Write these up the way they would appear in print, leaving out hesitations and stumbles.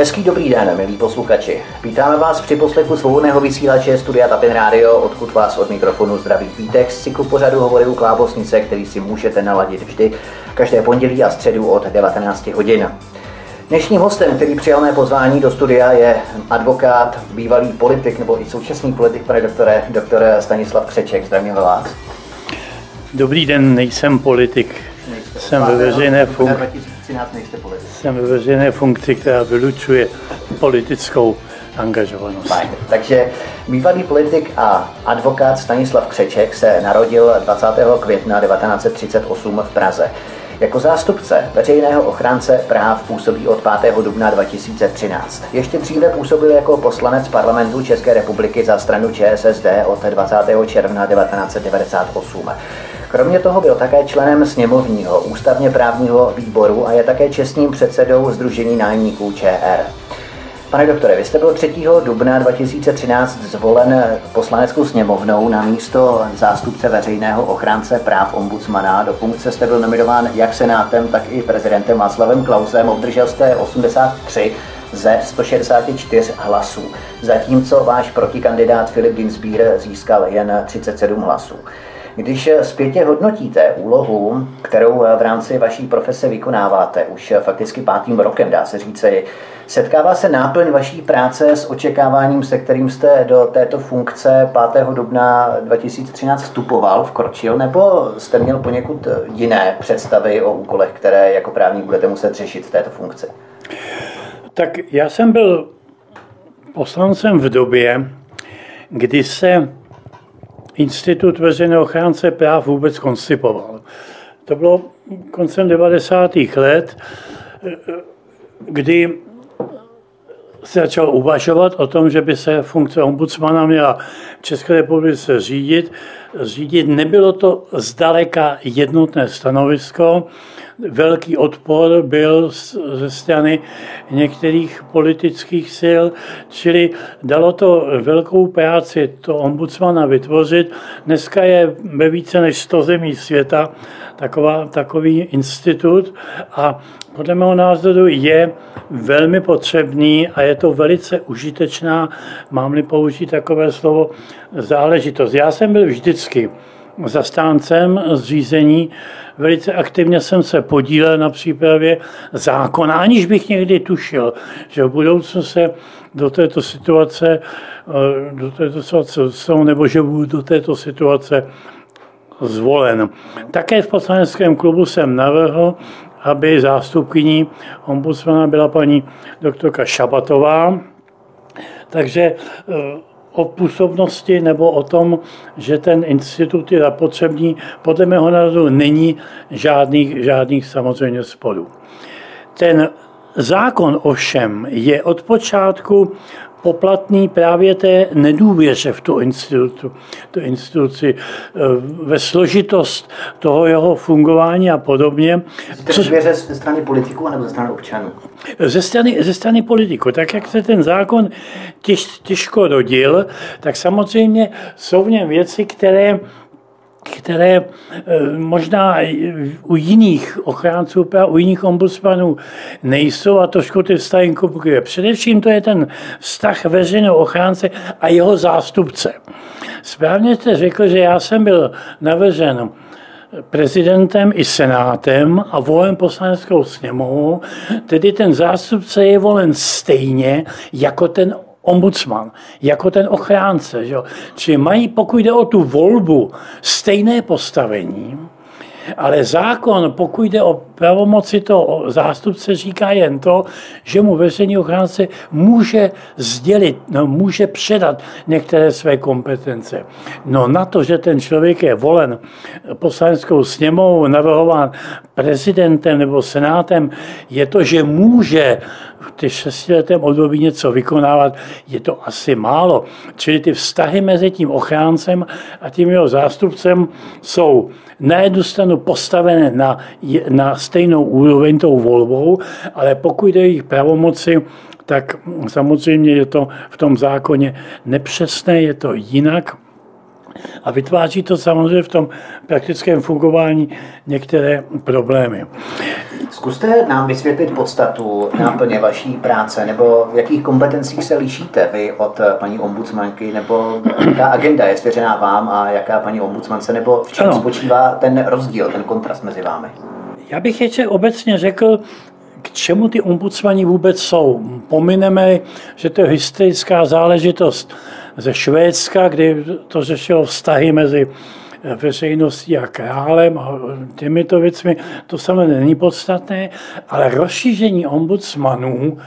Hezký dobrý den, milí posluchači. Vítáme vás při poslechu svobodného vysílače studia TAPIN Radio, odkud vás od mikrofonu zdraví Vítex z cyklu pořadu Hovory u klávesnice, který si můžete naladit vždy každé pondělí a středu od 19 hodin. Dnešním hostem, který přijal mé pozvání do studia, je advokát, bývalý politik nebo i současný politik, pane doktore, doktor Stanislav Křeček. Zdravím vás. Dobrý den, nejsem politik. Jsem ve veřejné funkci, která vylučuje politickou angažovanost. Fajn. Takže bývalý politik a advokát Stanislav Křeček se narodil 20. května 1938 v Praze. Jako zástupce veřejného ochránce práv působí od 5. dubna 2013. Ještě dříve působil jako poslanec parlamentu České republiky za stranu ČSSD od 20. června 1998. Kromě toho byl také členem sněmovního ústavně právního výboru a je také čestným předsedou Sdružení nájemníků ČR. Pane doktore, vy jste byl 3. dubna 2013 zvolen poslaneckou sněmovnou na místo zástupce veřejného ochránce práv ombudsmana. Do funkce jste byl nominován jak senátem, tak i prezidentem Václavem Klausem. Obdržel jste 83 ze 164 hlasů, zatímco váš protikandidát Filip Ginsbír získal jen 37 hlasů. Když zpětně hodnotíte úlohu, kterou v rámci vaší profese vykonáváte už fakticky 5. rokem, dá se říci, setkává se náplň vaší práce s očekáváním, se kterým jste do této funkce 5. dubna 2013 vstupoval, vkročil, nebo jste měl poněkud jiné představy o úkolech, které jako právník budete muset řešit v této funkci? Tak já jsem byl poslancem v době, kdy se institut veřejného ochránce práv vůbec koncipoval. To bylo koncem 90. let, kdy se začal uvažovat o tom, že by se funkce ombudsmana měla v České republice řídit. Nebylo to zdaleka jednotné stanovisko. Velký odpor byl ze strany některých politických sil, čili dalo to velkou práci to ombudsmana vytvořit. Dneska je ve více než 100 zemí světa takový institut a podle mého názoru je velmi potřebný a je to velice užitečná, mám-li použít takové slovo, záležitost. Já jsem byl vždycky zastáncem zřízení, velice aktivně jsem se podílel na přípravě zákona, aniž bych někdy tušil, že v budoucnu se do této situace dostanu, nebo že budu do této situace zvolen. Také v poslaneckém klubu jsem navrhl, aby zástupkyní ombudsmana byla paní doktorka Šabatová, takže o působnosti nebo o tom, že ten institut je zapotřebný, podle mého názoru není žádných samozřejmě sporů. Ten zákon ovšem je od počátku poplatný právě té nedůvěře v tu instituci, ve složitost toho jeho fungování a podobně. Důvěře ze strany politiků nebo ze strany občanů? Ze strany politiků. Tak jak se ten zákon těžko rodil, tak samozřejmě jsou v něm věci, které možná u jiných ochránců práv, u jiných ombudsmanů nejsou a trošku ty vztahy komplikuje. Především to je ten vztah veřejného ochránce a jeho zástupce. Správně jste řekl, že já jsem byl navržen prezidentem i senátem a volen poslaneckou sněmovou, tedy ten zástupce je volen stejně jako ten ombudsman, jako ten ochránce. Že? Čili mají, pokud jde o tu volbu, stejné postavení, ale zákon, pokud jde o pravomoci toho zástupce, říká jen to, že mu veřejný ochránce může sdělit, může předat některé své kompetence. No na to, že ten člověk je volen poslaneckou sněmovou, navrhován prezidentem nebo senátem, je to, že může v těch 6letém období něco vykonávat, je to asi málo. Čili ty vztahy mezi tím ochráncem a tím jeho zástupcem jsou na jednu stranu postavené na stejnou úroveň tou volbou, ale pokud jde o jejich pravomoci, tak samozřejmě je to v tom zákoně nepřesné, je to jinak. A vytváří to samozřejmě v tom praktickém fungování některé problémy. Zkuste nám vysvětlit podstatu náplně vaší práce, nebo v jakých kompetencích se lišíte vy od paní ombudsmanky, nebo jaká agenda je svěřená vám a jaká paní ombudsmance, nebo v čem spočívá ten rozdíl, ten kontrast mezi vámi? Já bych ještě obecně řekl, k čemu ty ombudsmani vůbec jsou. Pomineme, že to je hysterická záležitost ze Švédska, kdy to řešilo vztahy mezi veřejností a králem a těmito věcmi. To samozřejmě není podstatné, ale rozšíření ombudsmanů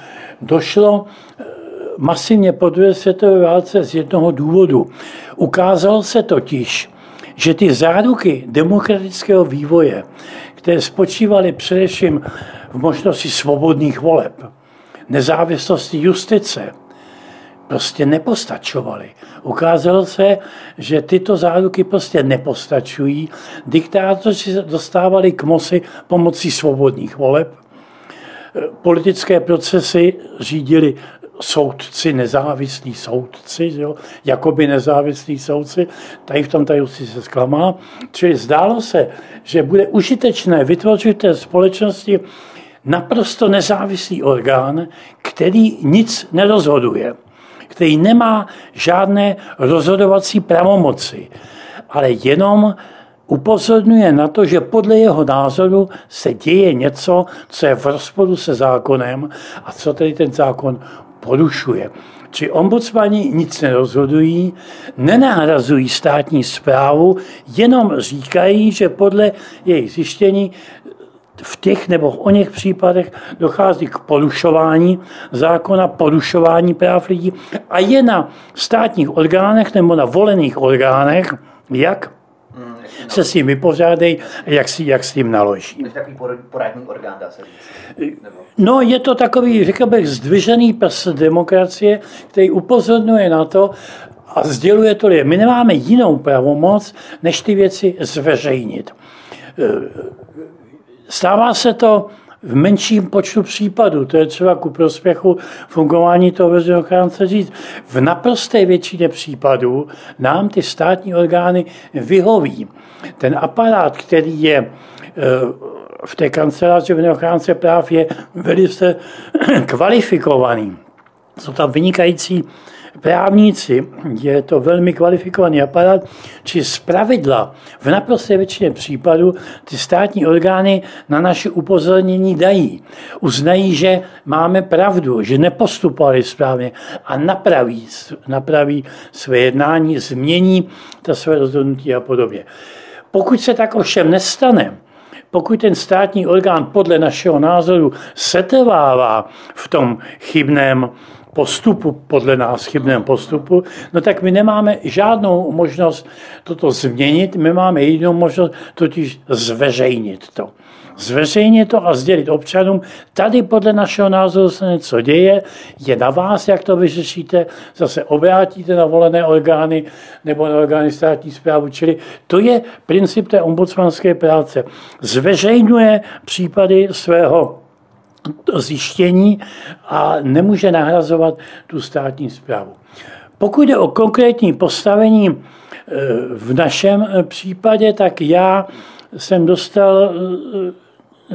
došlo masivně po druhé světové válce z jednoho důvodu. Ukázalo se totiž, že ty záruky demokratického vývoje, které spočívaly především v možnosti svobodných voleb, nezávislosti justice, prostě nepostačovaly. Ukázalo se, že tyto záruky prostě nepostačují. Diktátoři dostávali k moci pomocí svobodných voleb. Politické procesy řídili soudci, nezávislí soudci, jo? Jakoby nezávislí soudci, tady v tom ta justice se zklamá. Čili zdálo se, že bude užitečné vytvořit té společnosti naprosto nezávislý orgán, který nic nerozhoduje, který nemá žádné rozhodovací pravomoci, ale jenom upozorňuje na to, že podle jeho názoru se děje něco, co je v rozporu se zákonem a co tedy ten zákon porušuje. Či ombudsmani nic nerozhodují, nenahrazují státní správu, jenom říkají, že podle jejich zjištění v těch nebo v oněch případech dochází k porušování zákona, porušování práv lidí a je na státních orgánech nebo na volených orgánech, jak se s tím vypořádají, jak s tím naloží. Takový poradní orgán, dá se říct. No, je to takový, řekl bych, zdvižený prs demokracie, který upozorňuje na to a sděluje to, že my nemáme jinou pravomoc, než ty věci zveřejnit. Stává se to v menším počtu případů, to je třeba ku prospěchu fungování toho veřejného ochránce říct. V naprosté většině případů nám ty státní orgány vyhoví. Ten aparát, který je v té kanceláři veřejného ochránce práv, je velice kvalifikovaný. Jsou tam vynikající právníci, je to velmi kvalifikovaný aparát, či zpravidla v naprosté většině případů ty státní orgány na naše upozornění dají. Uznají, že máme pravdu, že nepostupovali správně a napraví své jednání, změní ta své rozhodnutí a podobně. Pokud se tak ovšem nestane, pokud ten státní orgán podle našeho názoru setrvává v tom chybném postupu, podle nás chybném postupu, no tak my nemáme žádnou možnost toto změnit, my máme jedinou možnost, totiž zveřejnit to. Zveřejnit to a sdělit občanům, tady podle našeho názoru se něco děje, je na vás, jak to vyřešíte, zase obrátíte na volené orgány nebo na orgány státní správy, čili to je princip té ombudsmanské práce. Zveřejňuje případy svého zjištění a nemůže nahrazovat tu státní správu. Pokud jde o konkrétní postavení v našem případě, tak já jsem dostal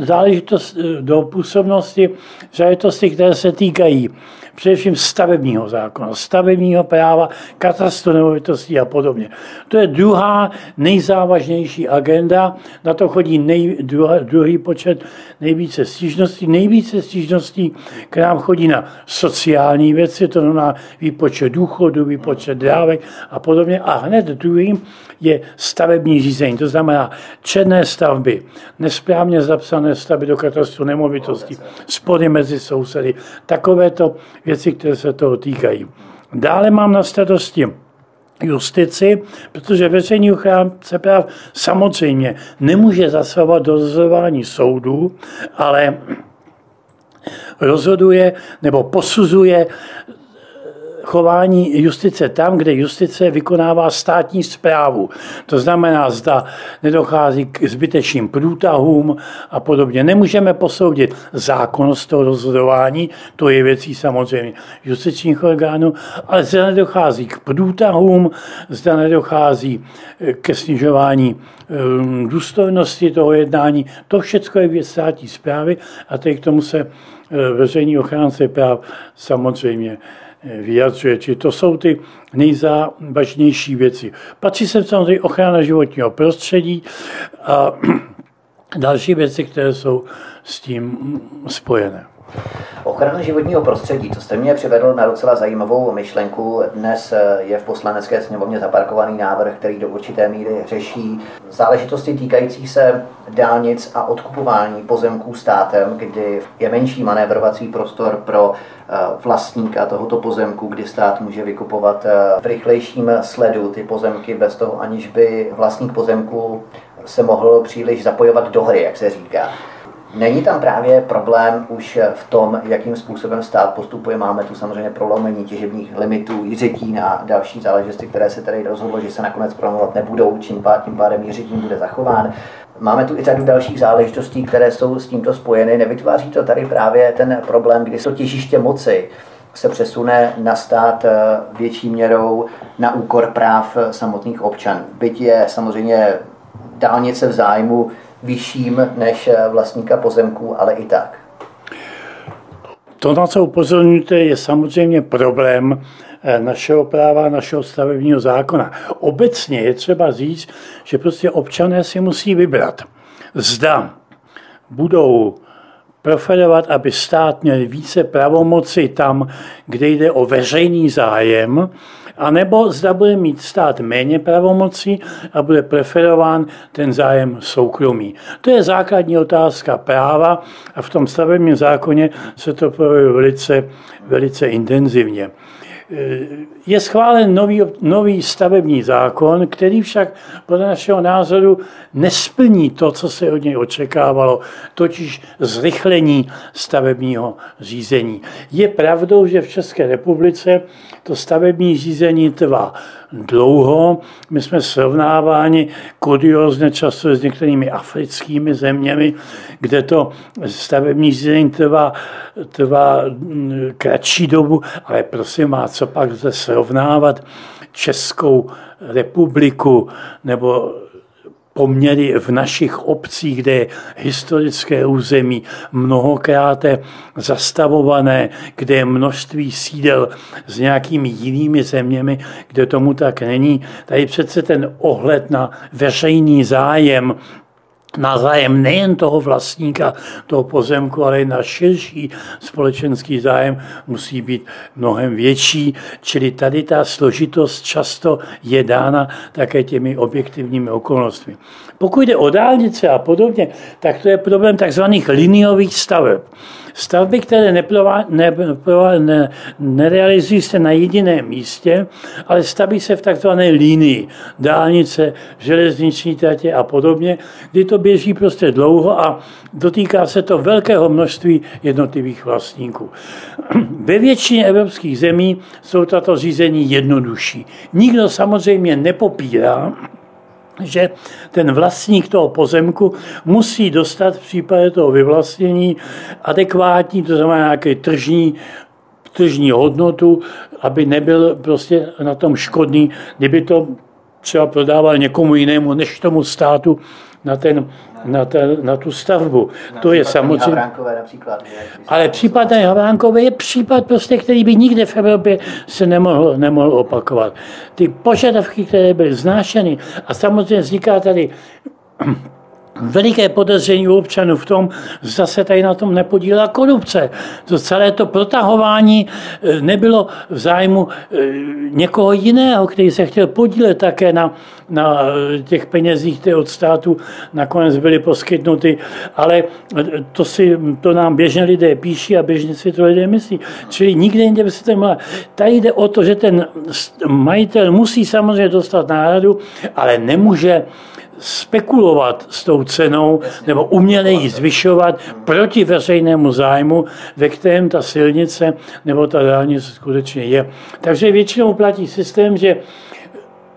záležitost do působnosti záležitosti, které se týkají především stavebního zákona, stavebního práva, katastru nemovitostí a podobně. To je druhá nejzávažnější agenda, na to chodí druhý počet nejvíce stížností. Nejvíce stížností k nám chodí na sociální věci, to znamená výpočet důchodu, výpočet dávek a podobně. A hned druhým je stavební řízení, to znamená černé stavby, nesprávně zapsané stavby do katastru nemovitostí, spory mezi sousedy, takovéto věci, které se toho týkají. Dále mám na starosti justici, protože veřejný ochránce práv samozřejmě nemůže zasahovat do rozhodování soudů, ale rozhoduje nebo posuzuje chování justice tam, kde justice vykonává státní správu. To znamená, zda nedochází k zbytečným průtahům a podobně. Nemůžeme posoudit zákonnost toho rozhodování, to je věcí samozřejmě justičních orgánů, ale zda nedochází k průtahům, zda nedochází ke snižování důstojnosti toho jednání. To všechno je věc státní správy a teď k tomu se veřejný ochránce práv samozřejmě vyjadřuje. Či to jsou ty nejzávažnější věci. Patří sem samozřejmě ochrana životního prostředí a další věci, které jsou s tím spojené. Ochrana životního prostředí, to jste mě přivedl na docela zajímavou myšlenku. Dnes je v Poslanecké sněmovně zaparkovaný návrh, který do určité míry řeší záležitosti týkající se dálnic a odkupování pozemků státem, kdy je menší manévrovací prostor pro vlastníka tohoto pozemku, kdy stát může vykupovat v rychlejším sledu ty pozemky bez toho, aniž by vlastník pozemku se mohl příliš zapojovat do hry, jak se říká. Není tam právě problém už v tom, jakým způsobem stát postupuje? Máme tu samozřejmě prolomení těžebních limitů, Jiřetín a další záležitosti, které se tady rozhodlo, že se nakonec prolomovat nebudou, tím pádem Jiřetín bude zachován. Máme tu i řadu dalších záležitostí, které jsou s tímto spojeny. Nevytváří to tady právě ten problém, kdy to těžiště moci se přesune na stát větší měrou na úkor práv samotných občanů? Byť je samozřejmě dálnice v zájmu vyšším než vlastníka pozemků, ale i tak. To, na co upozorňujete, je samozřejmě problém našeho práva, našeho stavebního zákona. Obecně je třeba říct, že prostě občané si musí vybrat. Zda budou preferovat, aby stát měl více pravomoci tam, kde jde o veřejný zájem, anebo zda bude mít stát méně pravomocí a bude preferován ten zájem soukromý. To je základní otázka práva a v tom stavebním zákoně se to projevuje velice, velice intenzivně. Je schválen nový stavební zákon, který však podle našeho názoru nesplní to, co se od něj očekávalo, totiž zrychlení stavebního řízení. Je pravdou, že v České republice to stavební řízení trvá dlouho. My jsme srovnáváni kuriózně často s některými africkými zeměmi, kde to stavební řízení trvá kratší dobu, ale prosím vás, co pak se srovnávat Českou republiku nebo poměry v našich obcích, kde je historické území mnohokrát zastavované, kde je množství sídel s nějakými jinými zeměmi, kde tomu tak není. Tady přece ten ohled na veřejný zájem, na zájem nejen toho vlastníka, toho pozemku, ale i na širší společenský zájem musí být mnohem větší. Čili tady ta složitost často je dána také těmi objektivními okolnostmi. Pokud jde o dálnice a podobně, tak to je problém takzvaných liniových staveb. Stavby, které nerealizují se na jediném místě, ale staví se v takzvané linii, dálnice, železniční tratě a podobně, kdy to běží prostě dlouho a dotýká se to velkého množství jednotlivých vlastníků. Ve většině evropských zemí jsou tato řízení jednodušší. Nikdo samozřejmě nepopírá, že ten vlastník toho pozemku musí dostat v případě toho vyvlastnění adekvátní, to znamená nějaké tržní hodnotu, aby nebyl prostě na tom škodný, kdyby to třeba prodával někomu jinému než tomu státu na tu stavbu. To je samozřejmě. Ale případ Havránkové je případ, prostě, který by nikde v Evropě se nemohl opakovat. Ty požadavky, které byly vznášeny, a samozřejmě vzniká tady veliké podezření u občanů v tom, zda se tady na tom nepodílela korupce. To celé to protahování nebylo v zájmu někoho jiného, který se chtěl podílet také na těch penězích, které od státu nakonec byly poskytnuty, ale to nám běžně lidé píší a běžně si to lidé myslí. Čili nikde jinde by se to měla. Tady jde o to, že ten majitel musí samozřejmě dostat náhradu, ale nemůže spekulovat s tou cenou nebo uměle ji zvyšovat proti veřejnému zájmu, ve kterém ta silnice nebo ta dálnice skutečně je. Takže většinou platí systém, že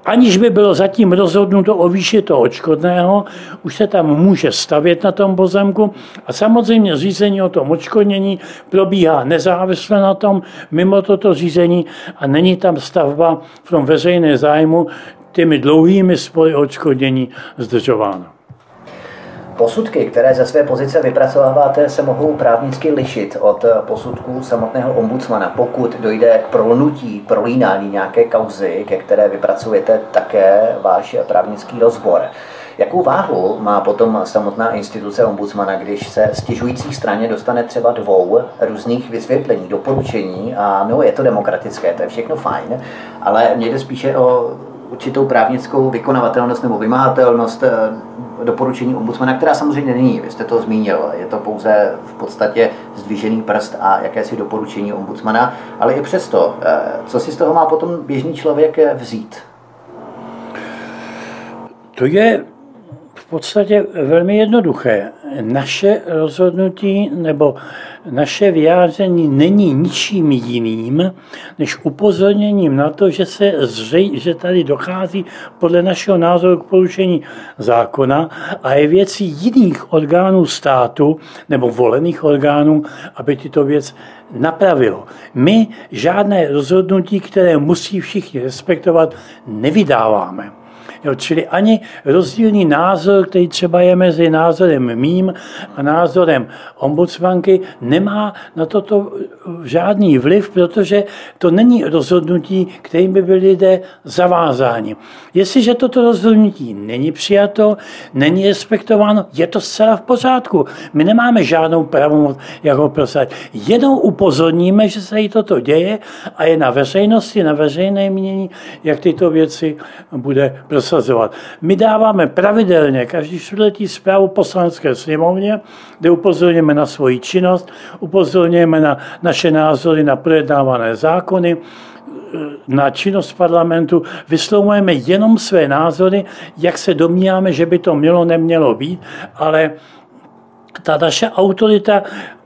aniž by bylo zatím rozhodnuto o výši toho odškodného, už se tam může stavět na tom pozemku a samozřejmě řízení o tom odškodnění probíhá nezávisle na tom, mimo toto řízení a není tam stavba v tom veřejné zájmu těmi dlouhými spory odškodnění zdržována. Posudky, které ze své pozice vypracováváte, se mohou právnicky lišit od posudků samotného ombudsmana. Pokud dojde k prolnutí, prolínání nějaké kauzy, ke které vypracujete také váš právnický rozbor. Jakou váhu má potom samotná instituce ombudsmana, když se stěžující straně dostane třeba dvou různých vysvětlení, doporučení a no, je to demokratické, to je všechno fajn, ale mě jde spíše o určitou právnickou vykonavatelnost nebo vymahatelnost doporučení ombudsmana, která samozřejmě není, vy jste to zmínil, je to pouze v podstatě zdvižený prst a jakési doporučení ombudsmana, ale i přesto, co si z toho má potom běžný člověk vzít? To je v podstatě velmi jednoduché. Naše rozhodnutí nebo naše vyjádření není ničím jiným, než upozorněním na to, že tady dochází podle našeho názoru k porušení zákona a je věcí jiných orgánů státu nebo volených orgánů, aby tyto věc napravilo. My žádné rozhodnutí, které musí všichni respektovat, nevydáváme. Jo, čili ani rozdílný názor, který třeba je mezi názorem mým a názorem ombudsmanky, nemá na toto žádný vliv, protože to není rozhodnutí, kterým by byli lidé zavázáni. Jestliže toto rozhodnutí není přijato, není respektováno, je to zcela v pořádku. My nemáme žádnou pravomoc, jak ho prosadit. Jenom upozorníme, že se jí toto děje a je na veřejnosti, na veřejné mínění, jak tyto věci bude prosadit. My dáváme pravidelně každý čtvrtletí zprávu Poslanecké sněmovně, kde upozorňujeme na svoji činnost, upozorňujeme na naše názory na projednávané zákony, na činnost parlamentu, vyslovujeme jenom své názory, jak se domníváme, že by to mělo, nemělo být, ale ta naše autorita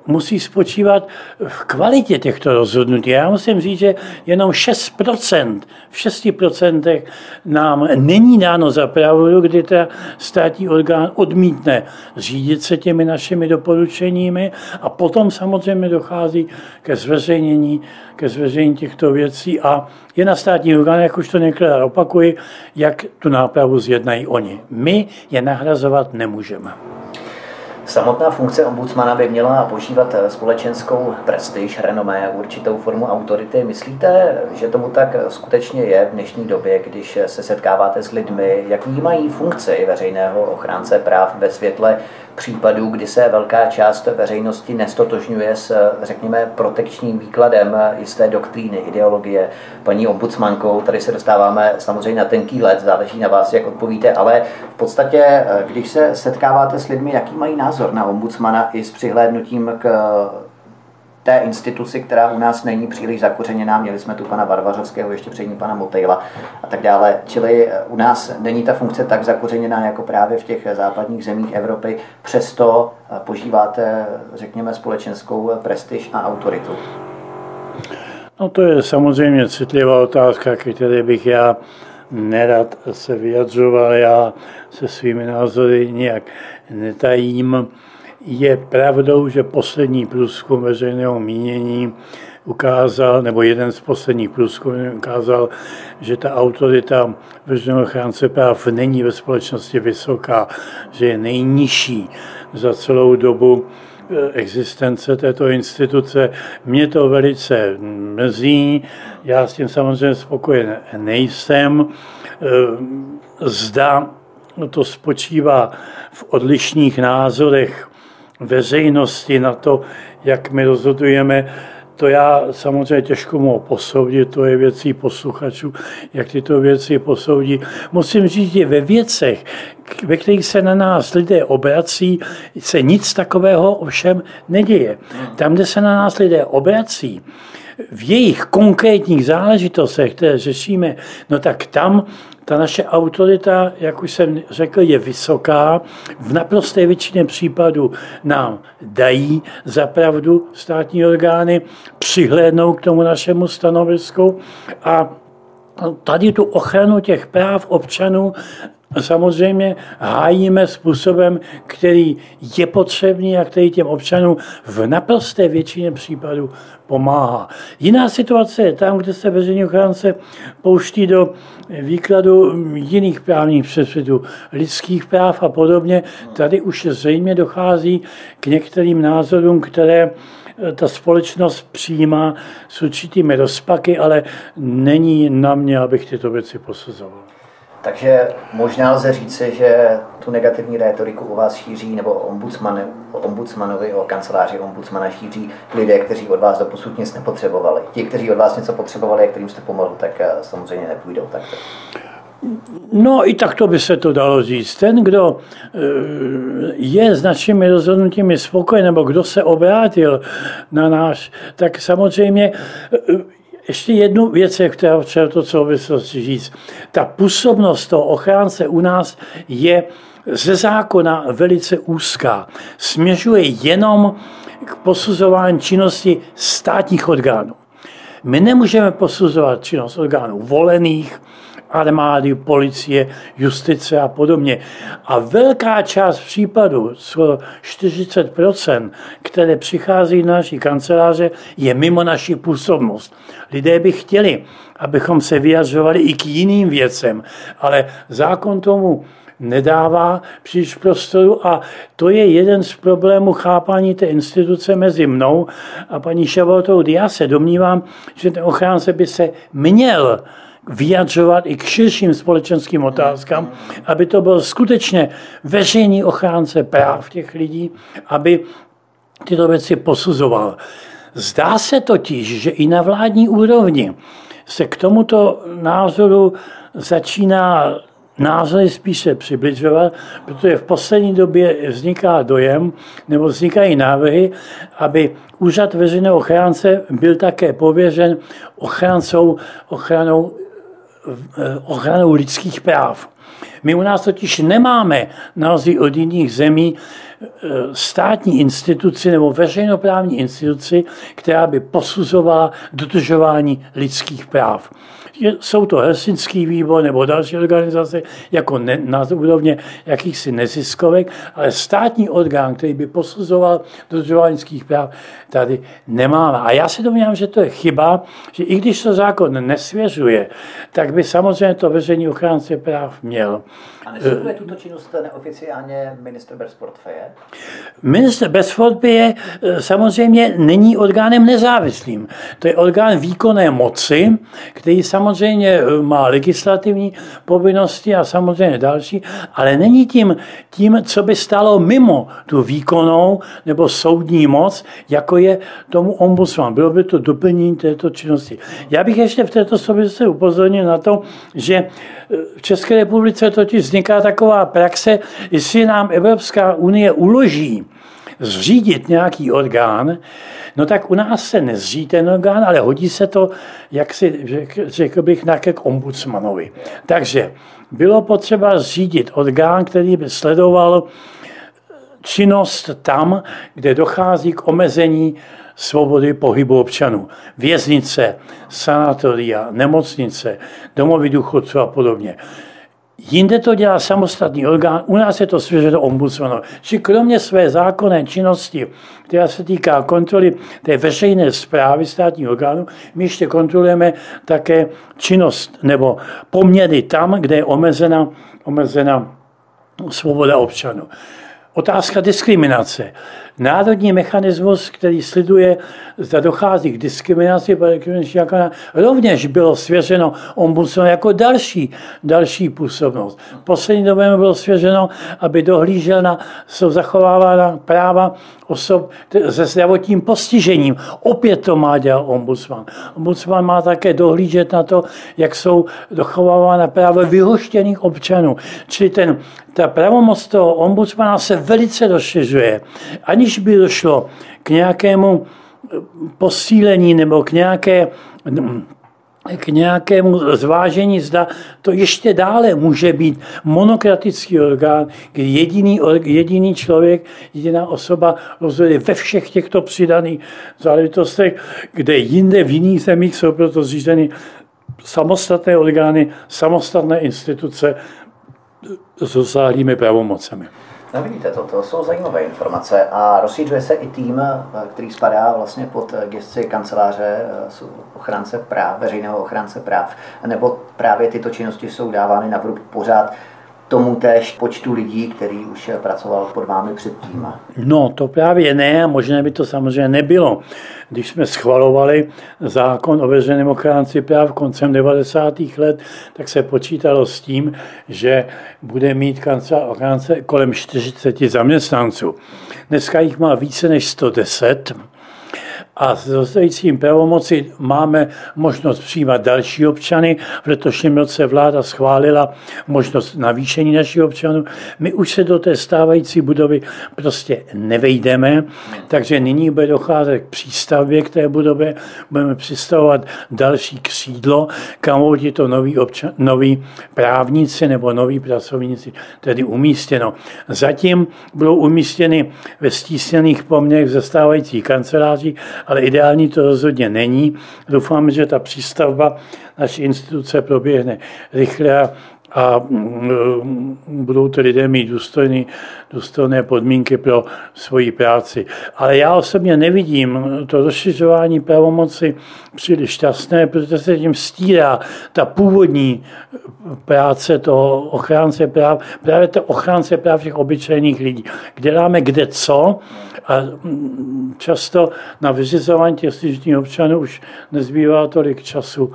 musí spočívat v kvalitě těchto rozhodnutí. Já musím říct, že jenom 6%, v 6% nám není dáno za pravdu, kdy ta státní orgán odmítne řídit se těmi našimi doporučeními a potom samozřejmě dochází ke zveřejnění těchto věcí a je na státní orgán, jak už to některé opakuji, jak tu nápravu zjednají oni. My je nahrazovat nemůžeme. Samotná funkce ombudsmana by měla požívat společenskou prestiž, renomé, určitou formu autority. Myslíte, že tomu tak skutečně je v dnešní době, když se setkáváte s lidmi, jak vnímají funkci veřejného ochránce práv ve světle případů, kdy se velká část veřejnosti nestotožňuje s, řekněme, protekčním výkladem jisté doktríny, ideologie? Paní ombudsmankou, tady se dostáváme samozřejmě na tenký led, záleží na vás, jak odpovíte, ale v podstatě, když se setkáváte s lidmi, jaký mají názor na ombudsmana i s přihlédnutím k té instituci, která u nás není příliš zakořeněná, měli jsme tu pana Varvařovského, ještě před ním pana Motejla a tak dále. Čili u nás není ta funkce tak zakořeněná jako právě v těch západních zemích Evropy, přesto požíváte, řekněme, společenskou prestiž a autoritu. No to je samozřejmě citlivá otázka, které bych já nerad se vyjadřoval, já se svými názory nějak netajím. Je pravdou, že poslední průzkum veřejného mínění ukázal, nebo jeden z posledních průzkumů ukázal, že ta autorita veřejného ochránce práv není ve společnosti vysoká, že je nejnižší za celou dobu existence této instituce. Mě to velice mrzí, já s tím samozřejmě spokojen nejsem. Zda to spočívá v odlišných názorech veřejnosti na to, jak my rozhodujeme, to já samozřejmě těžko mohu posoudit, to je věcí posluchačů, jak tyto věci posoudí. Musím říct, že ve věcech, ve kterých se na nás lidé obrací, se nic takového ovšem neděje. Tam, kde se na nás lidé obrací, v jejich konkrétních záležitostech, které řešíme, no tak tam Ta naše autorita, jak už jsem řekl, je vysoká. V naprosté většině případů nám dají za pravdu státní orgány, přihlédnou k tomu našemu stanovisku a tady tu ochranu těch práv občanů samozřejmě hájíme způsobem, který je potřebný a který těm občanům v naprosté většině případů pomáhá. Jiná situace je tam, kde se veřejný ochránce pouští do výkladu jiných právních předpisů, lidských práv a podobně. Tady už zřejmě dochází k některým názorům, které ta společnost přijímá s určitými rozpaky, ale není na mě, abych tyto věci posuzoval. Takže možná lze říci, že tu negativní rétoriku u vás šíří, nebo o kanceláři ombudsmana šíří lidé, kteří od vás doposud nic nepotřebovali. Ti, kteří od vás něco potřebovali a kterým jste pomohl, tak samozřejmě nepůjdou takto. No i takto by se to dalo říct. Ten, kdo je s našimi rozhodnutími spokojen, nebo kdo se obrátil na nás, tak samozřejmě... Ještě jednu věc, kterou třeba to souvislosti říct. Ta působnost toho ochránce u nás je ze zákona velice úzká. Směřuje jenom k posuzování činnosti státních orgánů. My nemůžeme posuzovat činnost orgánů volených, armády, policie, justice a podobně. A velká část případů, 40%, které přichází do naší kanceláře, je mimo naši působnost. Lidé by chtěli, abychom se vyjadřovali i k jiným věcem, ale zákon tomu nedává příliš prostoru a to je jeden z problémů chápání té instituce mezi mnou a paní Šabatovou. Já se domnívám, že ten ochránce by se měl vyjadřovat i k širším společenským otázkám, aby to byl skutečně veřejný ochránce práv těch lidí, aby tyto věci posuzoval. Zdá se totiž, že i na vládní úrovni se k tomuto názoru začíná názory spíše přibližovat, protože v poslední době vzniká dojem, nebo vznikají návrhy, aby úřad veřejného ochránce byl také pověřen ochranou lidských práv. My u nás totiž nemáme, na rozdíl od jiných zemí, státní instituci nebo veřejnoprávní instituci, která by posuzovala dodržování lidských práv. Jsou to Helsinský výbor nebo další organizace, jako na úrovně jakýchsi neziskovek, ale státní orgán, který by posuzoval dodržování lidských práv, tady nemáme. A já se domnívám, že to je chyba, že i když to zákon nesvěřuje, tak by samozřejmě to veřejný ochránce práv měl. A nesvěřuje tuto činnost neoficiálně ministr bez portfeje? Ministr bez portfeje samozřejmě není orgánem nezávislým. To je orgán výkonné moci, který samozřejmě má legislativní povinnosti a samozřejmě další, ale není tím, co by stalo mimo tu výkonnou nebo soudní moc, jako je tomu ombudsman. Bylo by to doplnění této činnosti. Já bych ještě v této souvislosti upozornil na to, že v České republice totiž vzniká taková praxe, jestli nám Evropská unie uloží zřídit nějaký orgán, no tak u nás se nezřídí ten orgán, ale hodí se to, jak si řekl bych, nějaké k ombudsmanovi. Takže bylo potřeba zřídit orgán, který by sledoval činnost tam, kde dochází k omezení svobody pohybu občanů. Věznice, sanatoria, nemocnice, domovy důchodců a podobně. Jinde to dělá samostatný orgán, u nás je to svěřeno ombudsmanovi. Či kromě své zákonné činnosti, která se týká kontroly té veřejné správy státního orgánu, my ještě kontrolujeme také činnost nebo poměry tam, kde je omezena svoboda občanů. Otázka diskriminace. Národní mechanismus, který sleduje, zda dochází k diskriminaci, rovněž bylo svěřeno ombudsmanu jako další působnost. V poslední době bylo svěřeno, aby dohlížel na zachovávána práva osob se zdravotním postižením. Opět to má dělat ombudsman. Ombudsman má také dohlížet na to, jak jsou dochovávána práva vyhoštěných občanů. Čili ta pravomoc toho ombudsmana se velice rozšiřuje. Aniž by došlo k nějakému posílení nebo k nějaké k nějakému zvážení, zda to ještě dále může být monokratický orgán, kdy jediný člověk, jediná osoba rozhoduje ve všech těchto přidaných záležitostech, kde jinde v jiných zemích jsou proto zřízeny samostatné orgány, samostatné instituce s rozsáhlými pravomocemi. No vidíte, to jsou zajímavé informace a rozšířuje se i tým, který spadá vlastně pod gesci kanceláře ochránce práv, veřejného ochránce práv, nebo právě tyto činnosti jsou dávány na vrub pořád tomu též počtu lidí, který už pracoval pod vámi předtím. No to právě ne, a možná by to samozřejmě nebylo. Když jsme schvalovali zákon o veřejném ochránci práv koncem 90. let, tak se počítalo s tím, že bude mít kancelář ochránce kolem 40 zaměstnanců. Dneska jich má více než 110 a s dostajícím pravomoci máme možnost přijímat další občany. V letošním roce vláda schválila možnost navýšení našich občanů. My už se do té stávající budovy prostě nevejdeme, takže nyní bude docházet k přístavbě k té budově. Budeme přistavovat další křídlo, kam budou tito noví právníci nebo noví pracovníci tedy umístěno. Zatím budou umístěny ve stísněných poměrech ze stávající kanceláří, ale ideální to rozhodně není. Doufáme, že ta přístavba naší instituce proběhne rychle a budou ty lidé mít důstojné podmínky pro svoji práci. Ale já osobně nevidím to rozšiřování pravomoci příliš šťastné, protože se tím stírá ta původní práce toho ochránce práv, právě to ochránce práv těch obyčejných lidí. Děláme kde co a často na vyřizování těch stížností občanů už nezbývá tolik času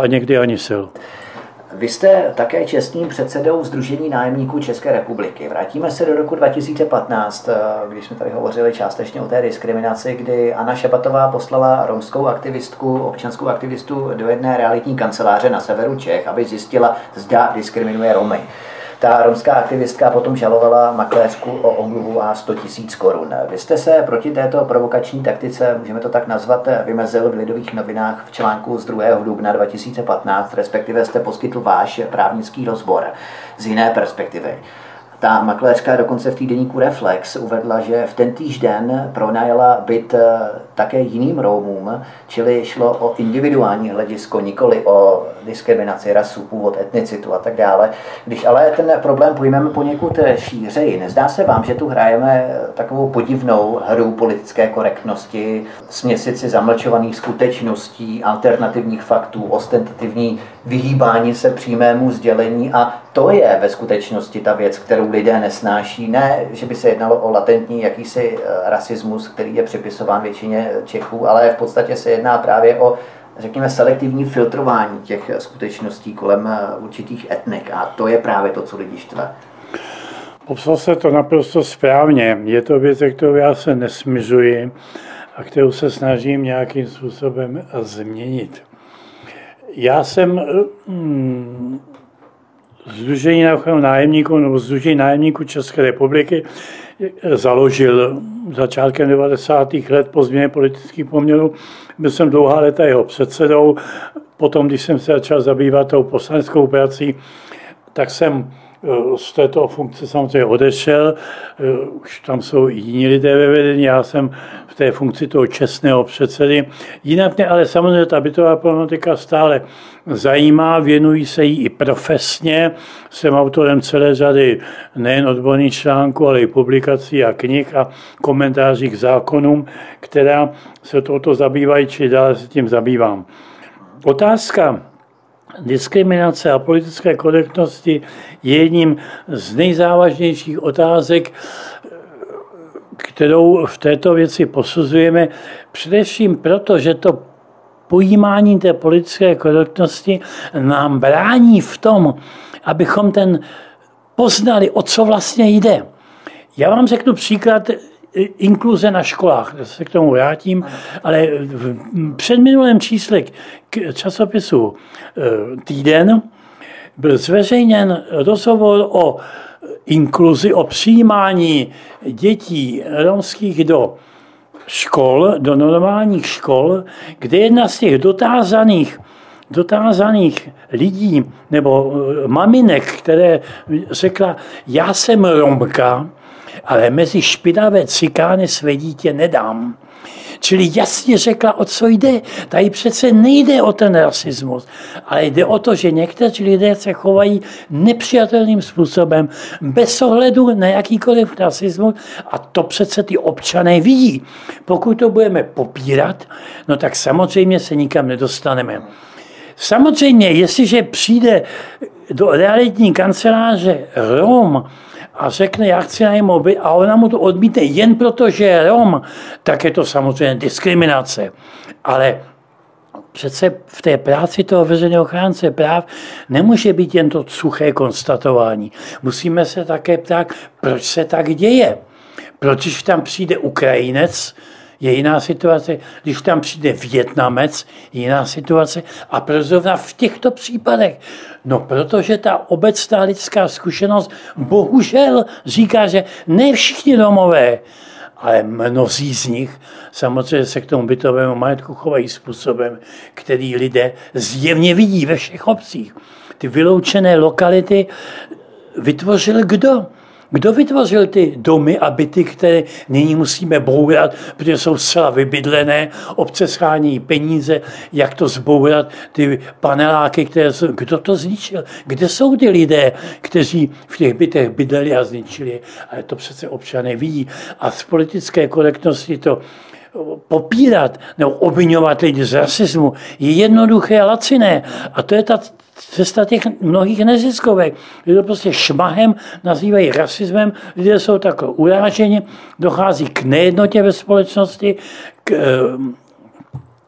a někdy ani sil. Vy jste také čestným předsedou Sdružení nájemníků České republiky. Vrátíme se do roku 2015, když jsme tady hovořili částečně o té diskriminaci, kdy Anna Šabatová poslala romskou aktivistku, občanskou aktivistu do jedné realitní kanceláře na severu Čech, aby zjistila, zda diskriminuje Romy. Ta romská aktivistka potom žalovala makléřku o omluvu a 100 tisíc korun. Vy jste se proti této provokační taktice, můžeme to tak nazvat, vymezil v Lidových novinách v článku z 2. dubna 2015, respektive jste poskytl váš právnický rozbor z jiné perspektivy. Ta makléřka dokonce v týdeníku Reflex uvedla, že v tentýž den pronajala byt také jiným Romům, čili šlo o individuální hledisko, nikoli o diskriminaci, rasu, původ, etnicitu a tak dále. Když ale ten problém pojmeme poněkud šířeji, nezdá se vám, že tu hrajeme takovou podivnou hru politické korektnosti, směsici zamlčovaných skutečností, alternativních faktů, ostentativní vyhýbání se přímému sdělení, a to je ve skutečnosti ta věc, kterou lidé nesnáší. Ne, že by se jednalo o latentní jakýsi rasismus, který je připisován většině Čechů, ale v podstatě se jedná právě o, řekněme, selektivní filtrování těch skutečností kolem určitých etnik. A to je právě to, co lidi štve. Popsal se to naprosto správně. Je to věc, kterou já se nesmiřuji a kterou se snažím nějakým způsobem změnit. Já jsem Sdružení na ochranu nájemníků nebo Sdružení nájemníků České republiky založil začátkem 90. let po změně politických poměrů. Byl jsem dlouhá léta jeho předsedou. Potom, když jsem se začal zabývat tou poslaneckou prací, tak jsem z této funkce samozřejmě odešel. Už tam jsou i jiní lidé ve vedení, já jsem v té funkci toho čestného předsedy. Jinak ne, ale samozřejmě ta bytová problematika stále zajímá, věnují se jí i profesně. Jsem autorem celé řady nejen odborných článků, ale i publikací a knih a komentáří k zákonům, která se touto zabývají, či dále se tím zabývám. Otázka diskriminace a politické korektnosti je jedním z nejzávažnějších otázek, kterou v této věci posuzujeme, především proto, že to pojímání té politické korektnosti nám brání v tom, abychom poznali, o co vlastně jde. Já vám řeknu příklad inkluze na školách, se k tomu vrátím, ale v předminulém čísle časopisu Týden byl zveřejněn rozhovor o inkluzi, o přijímání dětí romských do škol, do normálních škol, kde jedna z těch dotázaných dotázaných lidí nebo maminek, které řekla, já jsem Romka, ale mezi špinavé cikány své dítě nedám. Čili jasně řekla, o co jde. Tady přece nejde o ten rasismus, ale jde o to, že někteří lidé se chovají nepřijatelným způsobem, bez ohledu na jakýkoliv rasismus, a to přece ty občané vidí. Pokud to budeme popírat, no tak samozřejmě se nikam nedostaneme. Samozřejmě, jestliže přijde do realitní kanceláře Rom a řekne, já chci najmout byt, a ona mu to odmítne jen proto, že je Rom, tak je to samozřejmě diskriminace. Ale přece v té práci toho veřejného ochránce práv nemůže být jen to suché konstatování. Musíme se také ptát, proč se tak děje. Proč, když tam přijde Ukrajinec, je jiná situace, když tam přijde Vietnamec, je jiná situace. A proč zrovna v těchto případech? No, protože ta obecná lidská zkušenost bohužel říká, že ne všichni Romové, ale mnozí z nich samozřejmě se k tomu bytovému majetku chovají způsobem, který lidé zjevně vidí ve všech obcích. Ty vyloučené lokality vytvořil kdo? Kdo vytvořil ty domy a byty, které nyní musíme bourat, protože jsou zcela vybydlené, obce schání peníze, jak to zbourat, ty paneláky, které jsou, kdo to zničil? Kde jsou ty lidé, kteří v těch bytech bydleli a zničili? Ale to přece občané vidí. A z politické korektnosti to popírat nebo obviňovat lidi z rasismu je jednoduché a laciné. A to je ta cesta těch mnohých neziskovek. Lidé prostě šmahem nazývají rasismem, lidé jsou takové uráženi, dochází k nejednotě ve společnosti, k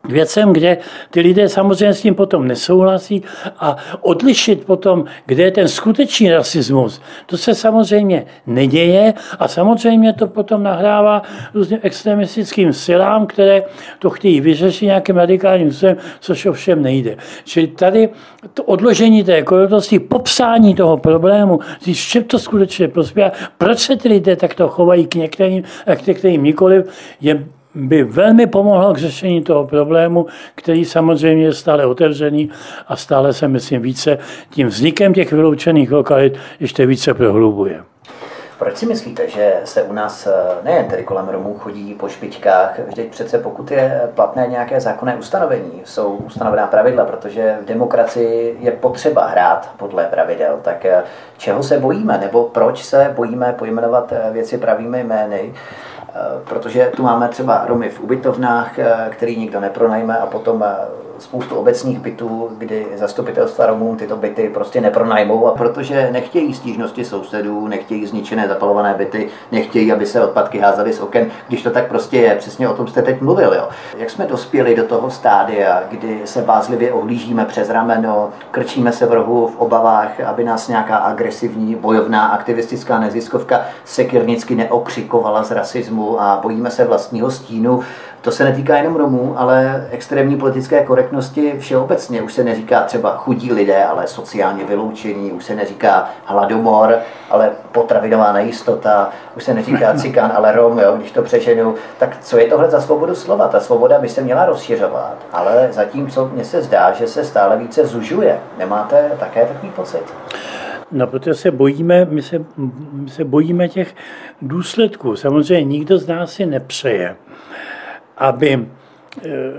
věcem, kde ty lidé samozřejmě s tím potom nesouhlasí, a odlišit potom, kde je ten skutečný rasismus, to se samozřejmě neděje a samozřejmě to potom nahrává různým extremistickým silám, které to chtějí vyřešit nějakým radikálním silem, což ovšem nejde. Čili tady to odložení té korektnosti, popsání toho problému, čím to skutečně prospívá, proč se ty lidé takto chovají k některým a k některým nikoliv, je by velmi pomohlo k řešení toho problému, který samozřejmě je stále otevřený a stále se, myslím, více tím vznikem těch vyloučených lokalit ještě více prohlubuje. Proč si myslíte, že se u nás nejen tedy kolem Romů chodí po špičkách? Vždyť přece pokud je platné nějaké zákonné ustanovení, jsou ustanovená pravidla, protože v demokracii je potřeba hrát podle pravidel. Tak čeho se bojíme, nebo proč se bojíme pojmenovat věci pravými jmény? Protože tu máme třeba Romy v ubytovnách, který nikdo nepronajme, a potom spoustu obecních bytů, kdy zastupitelstva Romů tyto byty prostě nepronajmou, a protože nechtějí stížnosti sousedů, nechtějí zničené zapalované byty, nechtějí, aby se odpadky házaly z oken, když to tak prostě je. Přesně o tom jste teď mluvil. Jo. Jak jsme dospěli do toho stádia, kdy se bázlivě ohlížíme přes rameno, krčíme se v rohu v obavách, aby nás nějaká agresivní, bojovná, aktivistická neziskovka sekirnicky neokřikovala z rasismu, a bojíme se vlastního stínu. To se netýká jenom Romů, ale extrémní politické korektnosti všeobecně. Už se neříká třeba chudí lidé, ale sociálně vyloučení, už se neříká hladomor, ale potravinová nejistota, už se neříká cikán, ale Rom, jo, když to přeženu. Tak co je tohle za svobodu slova? Ta svoboda by se měla rozšiřovat, ale zatímco mně se zdá, že se stále více zužuje. Nemáte také takový pocit? No, protože se bojíme, my se bojíme těch důsledků. Samozřejmě nikdo z nás si nepřeje, aby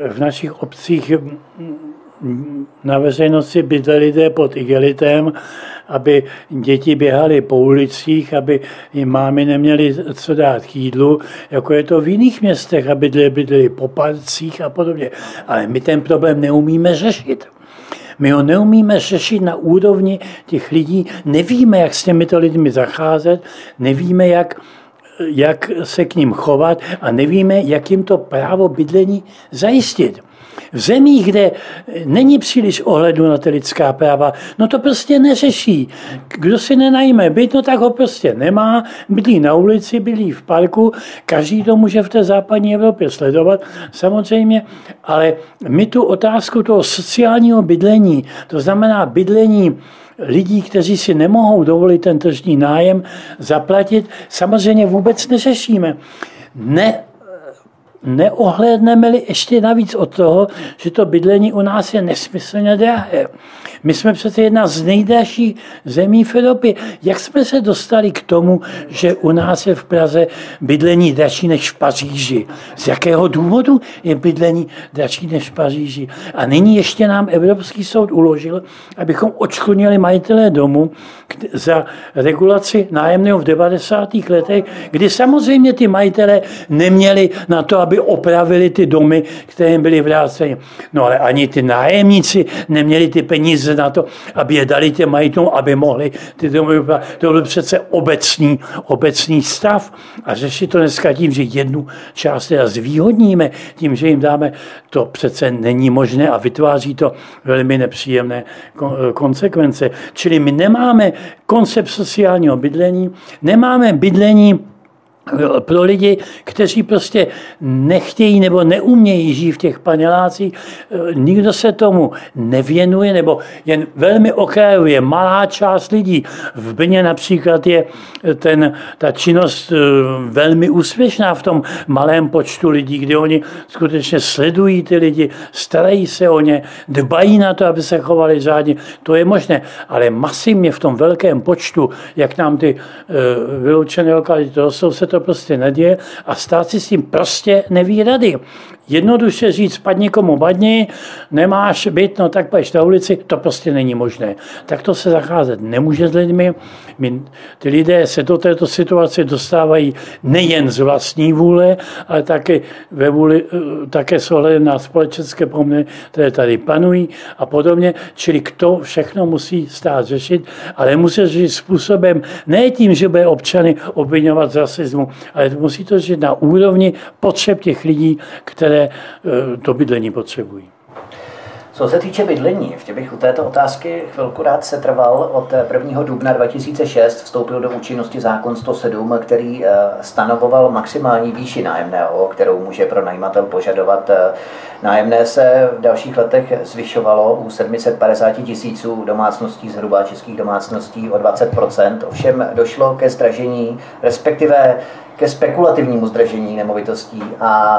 v našich obcích na veřejnosti bydleli lidé pod igelitem, aby děti běhaly po ulicích, aby jim mámy neměly co dát k jídlu, jako je to v jiných městech, aby lidé bydleli po parcích a podobně. Ale my ten problém neumíme řešit. My ho neumíme řešit na úrovni těch lidí, nevíme, jak s těmito lidmi zacházet, nevíme, jak se k ním chovat, a nevíme, jak jim to právo bydlení zajistit. V zemích, kde není příliš ohledu na ty lidská práva, no to prostě neřeší. Kdo si nenajme byt, no tak ho prostě nemá, bydlí na ulici, bydlí v parku, každý to může v té západní Evropě sledovat, samozřejmě, ale my tu otázku toho sociálního bydlení, to znamená bydlení lidí, kteří si nemohou dovolit ten tržní nájem zaplatit, samozřejmě vůbec neřešíme. Ne neohlédneme-li ještě navíc od toho, že to bydlení u nás je nesmyslně drahé. My jsme přece jedna z nejdražších zemí v Evropě. Jak jsme se dostali k tomu, že u nás je v Praze bydlení dražší než v Paříži? Z jakého důvodu je bydlení dražší než v Paříži? A nyní ještě nám Evropský soud uložil, abychom odškodnili majitelé domu za regulaci nájemného v 90. letech, kdy samozřejmě ty majitelé neměli na to, aby opravili ty domy, které jim byly vráceny. No ale ani ty nájemníci neměli ty peníze na to, aby je dali těm majitelům, aby mohli ty domy opravit. To byl přece obecný stav. A řešit to dneska tím, že jednu část teda zvýhodníme, tím, že jim dáme, to přece není možné a vytváří to velmi nepříjemné konsekvence. Čili my nemáme koncept sociálního bydlení, nemáme bydlení pro lidi, kteří prostě nechtějí nebo neumějí žít v těch panelácích, nikdo se tomu nevěnuje, nebo jen velmi okrajově malá část lidí. V Brně například je ta činnost velmi úspěšná v tom malém počtu lidí, kdy oni skutečně sledují ty lidi, starají se o ně, dbají na to, aby se chovali řádně. To je možné, ale masivně v tom velkém počtu, jak nám ty vyloučené lokality rostou, se to prostě neděje a stát si s tím prostě neví rady. Jednoduše říct, padni komu padni, nemáš byt, no tak půjdeš na ulici, to prostě není možné. Tak to se zacházet nemůže s lidmi. Ty lidé se do této situace dostávají nejen z vlastní vůle, ale také s ohledem na společenské poměry, které tady panují a podobně. Čili to všechno musí stát řešit, ale musí řešit způsobem, ne tím, že bude občany obviňovat z rasismu, ale musí to řešit na úrovni potřeb těch lidí, které to bydlení potřebují. Co se týče bydlení, ještě bych u této otázky chvilku rád setrval. Od 1. dubna 2006 vstoupil do účinnosti zákon 107, který stanovoval maximální výši nájemného, kterou může pronajímatel požadovat. Nájemné se v dalších letech zvyšovalo u 750 000 domácností, zhruba českých domácností, o 20%. Ovšem došlo ke zdražení, respektive ke spekulativnímu zdražení nemovitostí a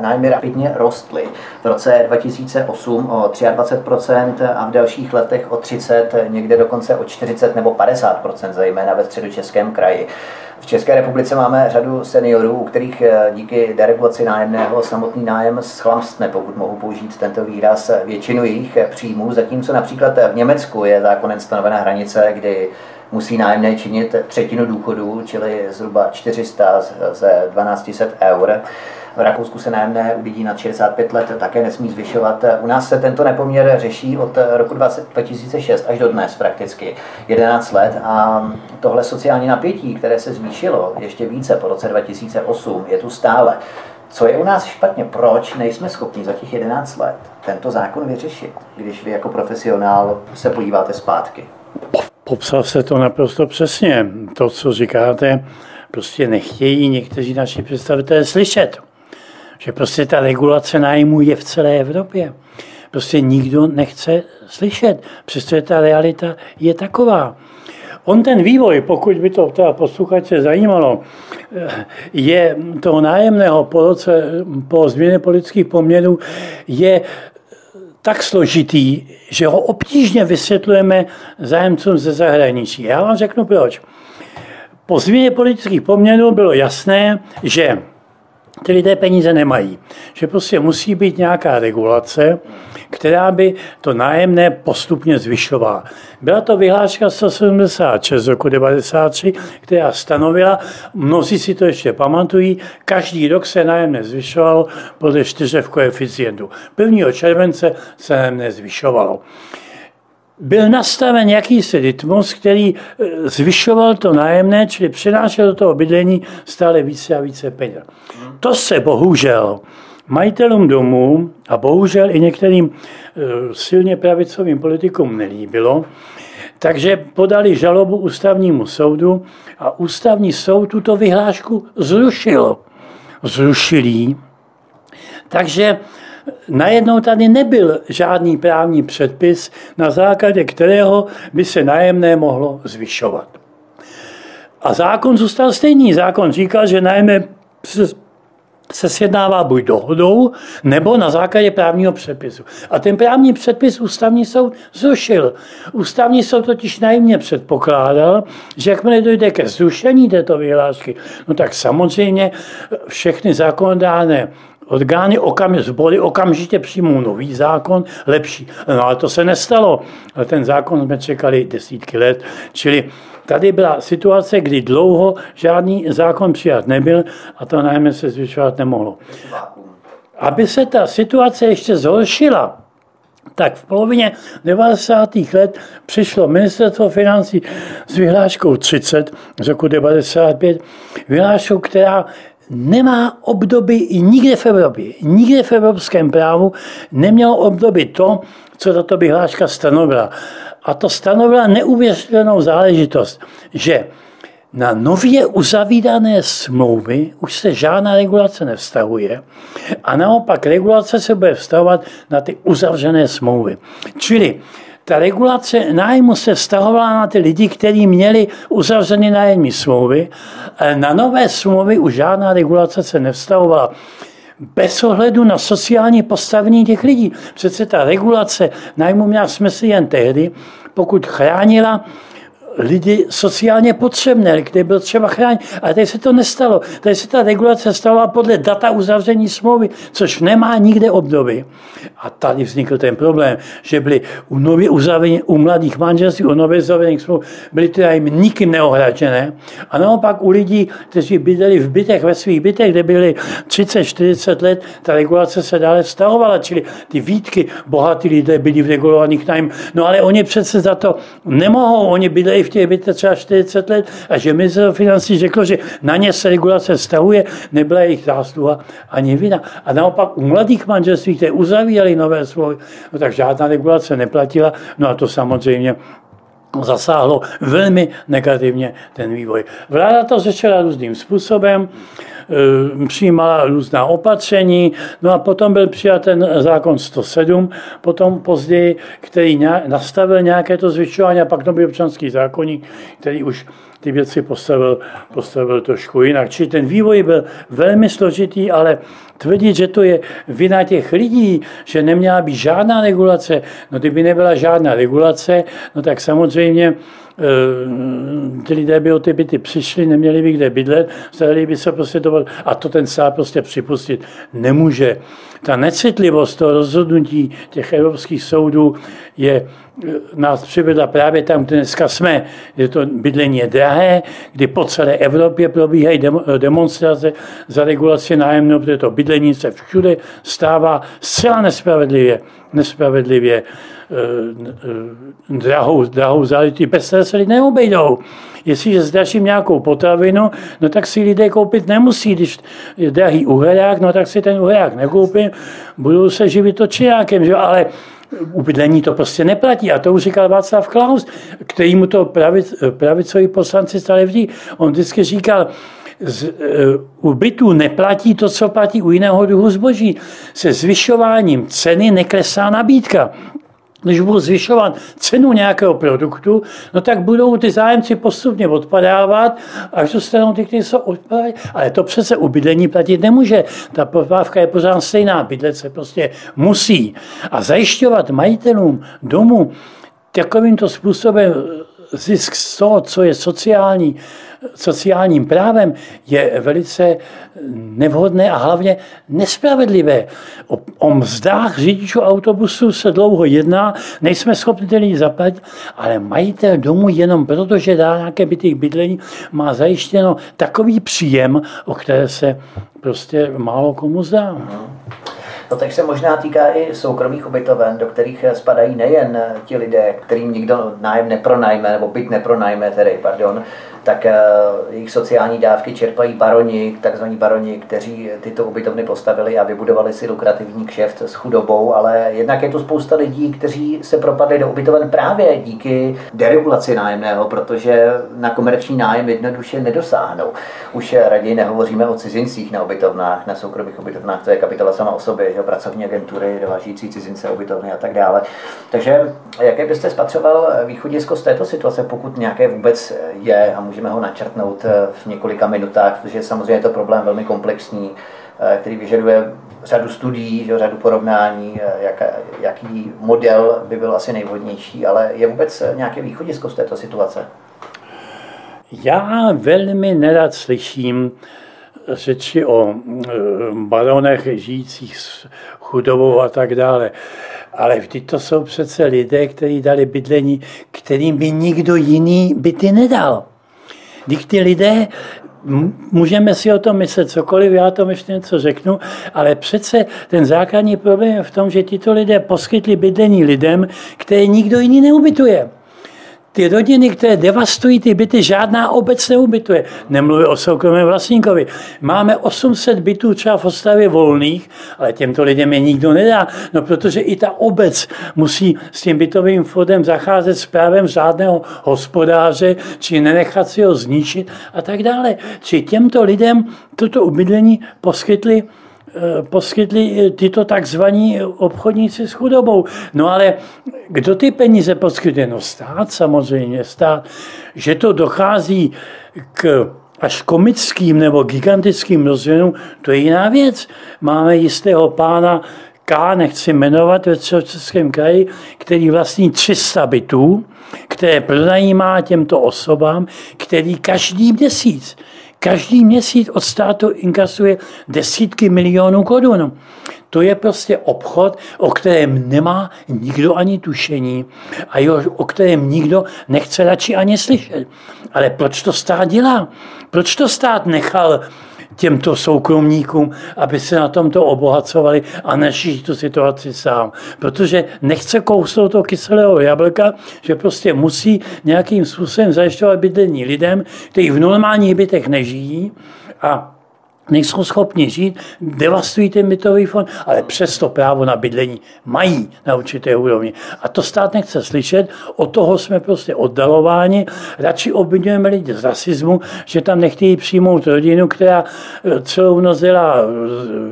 nájmy rapidně rostly. V roce 2008 o 23% a v dalších letech o 30%, někde dokonce o 40 nebo 50%, zejména ve Středočeském kraji. V České republice máme řadu seniorů, u kterých díky deregulaci nájemného samotný nájem schlamstne, pokud mohu použít tento výraz, většinu jejich příjmů, zatímco například v Německu je zákonem stanovena hranice, kdy musí nájemné činit 1/3 důchodu, čili zhruba 400 ze 1200 eur. V Rakousku se nájemné u lidí nad 65 let také nesmí zvyšovat. U nás se tento nepoměr řeší od roku 2006 až do dnes prakticky 11 let a tohle sociální napětí, které se zvýšilo ještě více po roce 2008, je tu stále. Co je u nás špatně? Proč nejsme schopni za těch 11 let tento zákon vyřešit, když vy jako profesionál se podíváte zpátky? Popsal se to naprosto přesně. To, co říkáte, prostě nechtějí někteří naši představitelé slyšet. Že prostě ta regulace nájmu je v celé Evropě. Prostě nikdo nechce slyšet, přestože ta realita je taková. On ten vývoj, pokud by to teda posluchače zajímalo, je toho nájemného po změně politických poměrů je tak složitý, že ho obtížně vysvětlujeme zájemcům ze zahraničí. Já vám řeknu proč. Po změně politických poměrů bylo jasné, že ty lidé peníze nemají. Že prostě musí být nějaká regulace, která by to nájemné postupně zvyšovala. Byla to vyhláška 176 z roku 1993, která stanovila, mnozí si to ještě pamatují, každý rok se nájemné zvyšovalo podle 4 v koeficientu. 1. července se nájemné zvyšovalo. Byl nastaven jakýsi rytmus, který zvyšoval to nájemné, čili přinášel do toho bydlení stále více a více peněz. To se bohužel majitelům domů a bohužel i některým silně pravicovým politikům nelíbilo, takže podali žalobu Ústavnímu soudu a Ústavní soud tuto vyhlášku zrušil. Zrušil ji. Takže najednou tady nebyl žádný právní předpis, na základě kterého by se nájemné mohlo zvyšovat. A zákon zůstal stejný. Zákon říkal, že nájemné se sjednává buď dohodou, nebo na základě právního předpisu. A ten právní předpis ústavní soud zrušil. Ústavní soud totiž naivně předpokládal, že jakmile dojde ke zrušení této vyhlášky, no tak samozřejmě všechny zákonodárné orgány okamžitě přijmou nový zákon, lepší. No ale to se nestalo. Ten zákon jsme čekali desítky let. Čili tady byla situace, kdy dlouho žádný zákon přijat nebyl a to nájemné se zvyšovat nemohlo. Aby se ta situace ještě zhoršila, tak v polovině 90. let přišlo ministerstvo financí s vyhláškou 30 z roku 95, vyhláškou, která nemá obdoby nikde v Evropě. Nikde v evropském právu nemělo obdoby to, co tato vyhláška stanovila. A to stanovila neuvěřitelnou záležitost, že na nově uzavírané smlouvy už se žádná regulace nevztahuje a naopak regulace se bude vztahovat na ty uzavřené smlouvy. Čili ta regulace nájmu se vztahovala na ty lidi, kteří měli uzavřené nájemní smlouvy, ale na nové smlouvy už žádná regulace se nevztahovala. Bez ohledu na sociální postavení těch lidí. Přece ta regulace nájmu měla smysl jen tehdy, pokud chránila lidi sociálně potřebné, kde bylo třeba chránit. Ale tady se to nestalo. Tady se ta regulace stala podle data uzavření smlouvy, což nemá nikde obdoby. A tady vznikl ten problém, že byly u nově uzavřených, u mladých manželství, u nově uzavřených smluv, byly teda jim nikým neohražené. A naopak u lidí, kteří bydleli v bytech, ve svých bytech, kde byli 30-40 let, ta regulace se dále vztahovala. Čili ty výtky, bohatí lidé byli v regulovaných nájmů. No ale oni přece za to nemohou, oni bydleli v těch bytech třeba 40 let a že ministerstvo financí řeklo, že na ně se regulace vztahuje, nebyla jejich zásluha ani vina. A naopak u mladých manželství, které uzavíraly nové smlouvy, no tak žádná regulace neplatila, no a to samozřejmě zasáhlo velmi negativně ten vývoj. Vláda to řešila různým způsobem, přijímala různá opatření, no a potom byl přijat ten zákon 107, potom později, který nastavil nějaké to zvyšování a pak to byl občanský zákoník, který už ty věci postavil trošku jinak. Čili ten vývoj byl velmi složitý, ale tvrdit, že to je vina těch lidí, že neměla být žádná regulace, no kdyby nebyla žádná regulace, no tak samozřejmě ty lidé by o ty byty přišli, neměli by kde bydlet, starali by se prostě dovolit. A to ten stát prostě připustit nemůže. Ta necitlivost toho rozhodnutí těch evropských soudů nás přivedla právě tam, kde dneska jsme. Je to bydlení je drahé, kdy po celé Evropě probíhají demonstrace za regulaci nájemného, protože to bydlení se všude stává zcela nespravedlivě drahou záležitostí, bez které se lidé neobejdou. Jestliže zdražím nějakou potravinu, no tak si lidé koupit nemusí, když je drahý uherák, no tak si ten uherák nekoupím, budou se živit točinákem, že? Ale u bydlení to prostě neplatí. A to už říkal Václav Klaus, který mu to pravicoví poslanci stále vždy. On vždycky říkal, u bytů neplatí to, co platí u jiného druhu zboží. Se zvyšováním ceny neklesá nabídka. Když budou zvyšovat cenu nějakého produktu, no tak budou ty zájemci postupně odpadávat, až dostanou ty, kteří jsou odpadávat. Ale to přece u bydlení platit nemůže. Ta poptávka je pořád stejná. Bydlet se prostě musí. A zajišťovat majitelům domu takovýmto způsobem zisk z toho, co je sociálním právem, je velice nevhodné a hlavně nespravedlivé. O mzdách řidičů autobusů se dlouho jedná, nejsme schopni ty lidi zaplatit, ale majitel domu jenom proto, že dá nějaké byty k bydlení, má zajištěno takový příjem, o které se prostě málo komu zdá. No, takže se možná týká i soukromých ubytoven, do kterých spadají nejen ti lidé, kterým nikdo nájem nepronajme, nebo byt nepronajme tedy, pardon, tak jejich sociální dávky čerpají baroni, takzvaní baroni, kteří tyto ubytovny postavili a vybudovali si lukrativní kšeft s chudobou, ale jednak je tu spousta lidí, kteří se propadli do ubytoven právě díky deregulaci nájemného, protože na komerční nájem jednoduše nedosáhnou. Už raději nehovoříme o cizincích na ubytovnách, na soukromých ubytovnách, to je kapitola sama o sobě, že pracovní agentury, dovážící cizince, ubytovny a tak dále. Takže jaké byste spatřoval východisko z této situace, pokud nějaké vůbec je? Můžeme ho načrtnout v několika minutách, protože samozřejmě je to problém velmi komplexní, který vyžaduje řadu studií, řadu porovnání, jaký model by byl asi nejvhodnější, ale je vůbec nějaké východisko z této situace? Já velmi nerad slyším řeči o baronech žijících s chudobou a tak dále. Ale vždyť to jsou přece lidé, kteří dali bydlení, kterým by nikdo jiný byty nedal. Vždyť ty lidé, můžeme si o tom myslet cokoliv, já tomu ještě něco řeknu, ale přece ten základní problém je v tom, že tyto lidé poskytli bydlení lidem, které nikdo jiný neubytuje. Ty rodiny, které devastují ty byty, žádná obec neubytuje. Nemluvím o soukromém vlastníkovi. Máme 800 bytů třeba v Ostravě volných, ale těmto lidem je nikdo nedá. No protože i ta obec musí s tím bytovým fondem zacházet s právem žádného hospodáře, či nenechat si ho zničit a tak dále. Či těmto lidem toto ubydlení poskytli tyto takzvaní obchodníci s chudobou. No ale kdo ty peníze poskytuje? No stát samozřejmě, stát. Že to dochází až komickým nebo gigantickým rozměrům, to je jiná věc. Máme jistého pána K, nechci jmenovat, ve Středočeském kraji, který vlastní 300 bytů, které pronajímá těmto osobám, který každý měsíc od státu inkasuje desítky milionů korun. To je prostě obchod, o kterém nemá nikdo ani tušení a o kterém nikdo nechce radši ani slyšet. Ale proč to stát dělá? Proč to stát nechal těmto soukromníkům, aby se na tomto obohacovali a neřeší tu situaci sám? Protože nechce kousnout toho kyselého jablka, že prostě musí nějakým způsobem zajišťovat bydlení lidem, kteří v normálních bytech nežijí a nejsou schopni žít, devastují ten bytový fond, ale přesto právo na bydlení mají na určité úrovni. A to stát nechce slyšet, od toho jsme prostě oddalováni, radši obviňujeme lidi z rasismu, že tam nechtějí přijmout rodinu, která celou noc dělá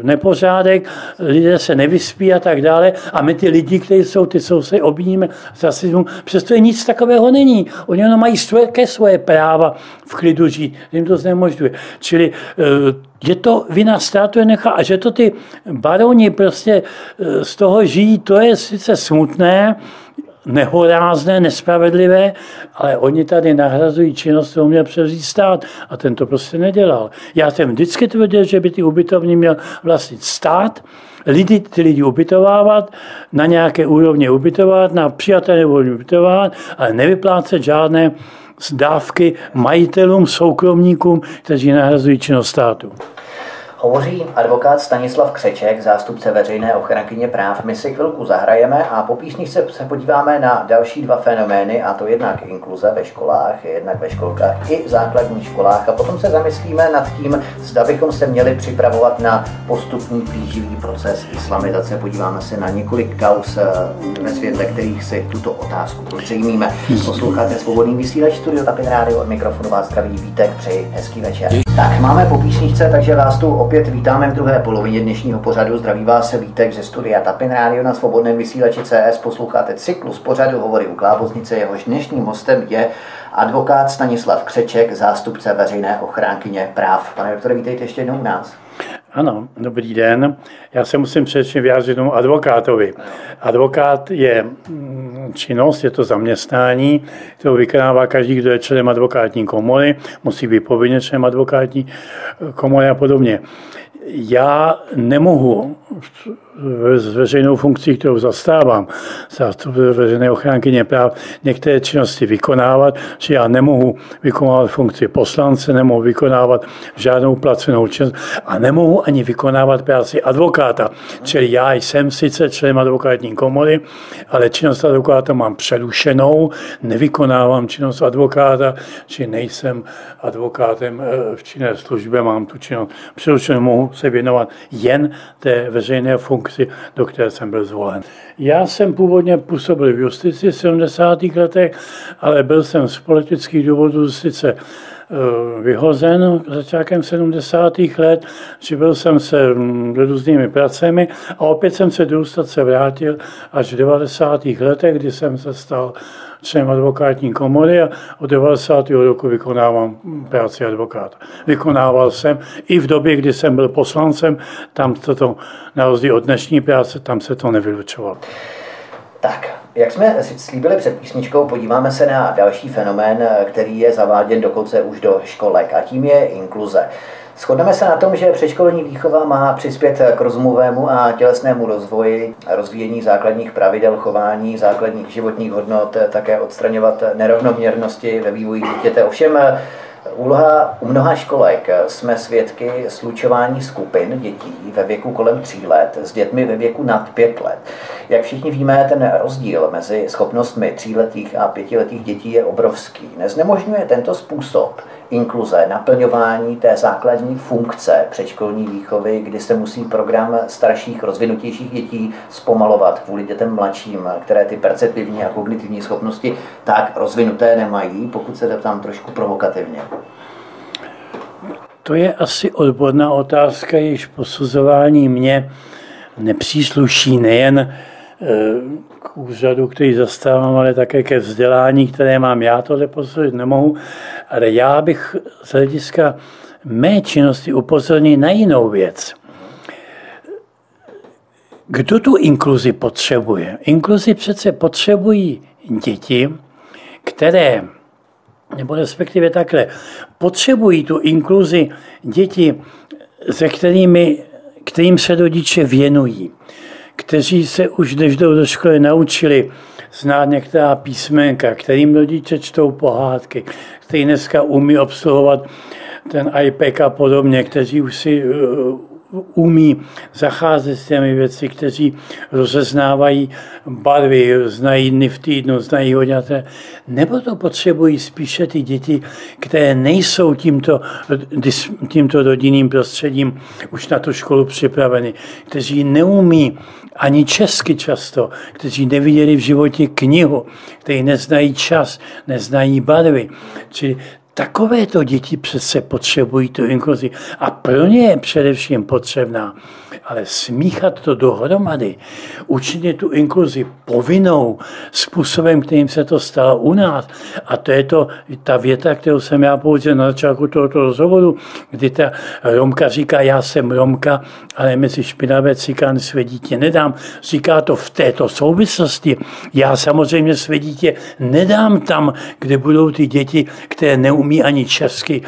nepořádek, lidé se nevyspí a tak dále, a my ty lidi, kteří jsou ty sousedy, obviníme z rasismu, přesto nic takového není. Oni mají svoje práva v klidu žít, jim to znemožňuje. Čili že to vina státu je nechá a že to ty baroni prostě z toho žijí, to je sice smutné, nehorázné, nespravedlivé, ale oni tady nahrazují činnost, kterou měl převzít stát a ten to prostě nedělal. Já jsem vždycky tvrdil, že by ty ubytovny měl vlastnit stát, ty lidi ubytovávat, na nějaké úrovně ubytovávat, na přijatelné úrovni ubytovávat, ale nevyplácet žádné dávky majitelům, soukromníkům, kteří nahrazují činnost státu. Hovoří advokát Stanislav Křeček, zástupce veřejné ochránkyně práv. My si chvilku zahrajeme a po písničce se podíváme na další dva fenomény, a to jednak inkluze ve školách, jednak ve školkách i základních školách. A potom se zamyslíme nad tím, zda bychom se měli připravovat na postupný plíživý proces islamizace. Podíváme se na několik kauz, ve světle kterých si tuto otázku přejmíme. Posloucháte Svobodný vysílač, studio TAPIN Radio, od mikrofonu vás zdraví Vítek, přeji hezký večer. Tak máme po písničce, takže vás tu opět vítáme v druhé polovině dnešního pořadu. Zdraví vás Vítek ze studia TAPIN Radio na Svobodném vysílači CS. Posloucháte cyklus pořadu Hovory u klávesnice. Jehož dnešním hostem je advokát Stanislav Křeček, zástupce veřejné ochránkyně práv. Pane doktore, vítejte ještě jednou u nás. Ano, dobrý den. Já se musím především vyjádřit tomu advokátovi. Advokát je činnost, je to zaměstnání, kterou vykonává každý, kdo je členem advokátní komory, musí být povinně členem advokátní komory a podobně. Já nemohu s veřejnou funkcí, kterou zastávám, zástupce veřejné ochránkyně práv, některé činnosti vykonávat, že já nemohu vykonávat funkci poslance, nemohu vykonávat žádnou placenou činnost a nemohu ani vykonávat práci advokáta. Čili já jsem sice členem advokátní komory, ale činnost advokáta mám přerušenou, nevykonávám činnost advokáta, či nejsem advokátem v činné službě, mám tu činnost přerušenou, mohu se věnovat jen té veřejné funkci, do které jsem byl zvolen. Já jsem původně působil v justici v 70. letech, ale byl jsem z politických důvodů sice vyhozen začátkem 70. let. Přibyl jsem se různými pracemi a opět jsem se důstat se vrátil až v 90. letech, kdy jsem se stal členem advokátní komory a od 90. roku vykonávám práci advokáta. Vykonával jsem i v době, kdy jsem byl poslancem, tam to na rozdíl od dnešní práce, tam se to nevylučovalo. Tak, jak jsme slíbili před písničkou, podíváme se na další fenomén, který je zaváděn dokonce už do školek, a tím je inkluze. Shodneme se na tom, že předškolní výchova má přispět k rozumovému a tělesnému rozvoji, rozvíjení základních pravidel chování, základních životních hodnot, také odstraňovat nerovnoměrnosti ve vývoji dítěte. Ovšem, úloha u mnoha školek jsme svědky slučování skupin dětí ve věku kolem 3 let s dětmi ve věku nad 5 let. Jak všichni víme, ten rozdíl mezi schopnostmi 3letých a 5letých dětí je obrovský. Neznemožňuje tento způsob inkluze naplňování té základní funkce předškolní výchovy, kdy se musí program starších, rozvinutějších dětí zpomalovat kvůli dětem mladším, které ty perceptivní a kognitivní schopnosti tak rozvinuté nemají, pokud se zeptám trošku provokativně? To je asi odborná otázka, jejíž posuzování mě nepřísluší nejen k úřadu, který zastávám, ale také ke vzdělání, které mám. Já tohle posuzovat nemohu, ale já bych z hlediska mé činnosti upozornil na jinou věc. Kdo tu inkluzi potřebuje? Inkluzi přece potřebují děti, které, nebo respektive takhle, potřebují tu inkluzi děti, kterým se rodiče věnují, kteří se už, když jdou do školy, naučili znát některá písmenka, kterým rodiče čtou pohádky, který dneska umí obsluhovat ten iPad a podobně, kteří už si umí zacházet s těmi věci, kteří rozeznávají barvy, znají dny v týdnu, znají hodně. Nebo to potřebují spíše ty děti, které nejsou tímto rodinným prostředím už na tu školu připraveny, kteří neumí ani česky často, kteří neviděli v životě knihu, kteří neznají čas, neznají barvy. Čili takovéto děti přece potřebují tu inkluzi a pro ně je především potřebná. Ale smíchat to dohromady, učinit tu inkluzi povinnou způsobem, kterým se to stalo u nás. A to je ta věta, kterou jsem já použil na začátku tohoto rozhovoru, kdy ta Romka říká, já jsem Romka, ale mezi špinavé cikány své dítě nedám. Říká to v této souvislosti. Já samozřejmě své dítě nedám tam, kde budou ty děti, které neumí ani česky,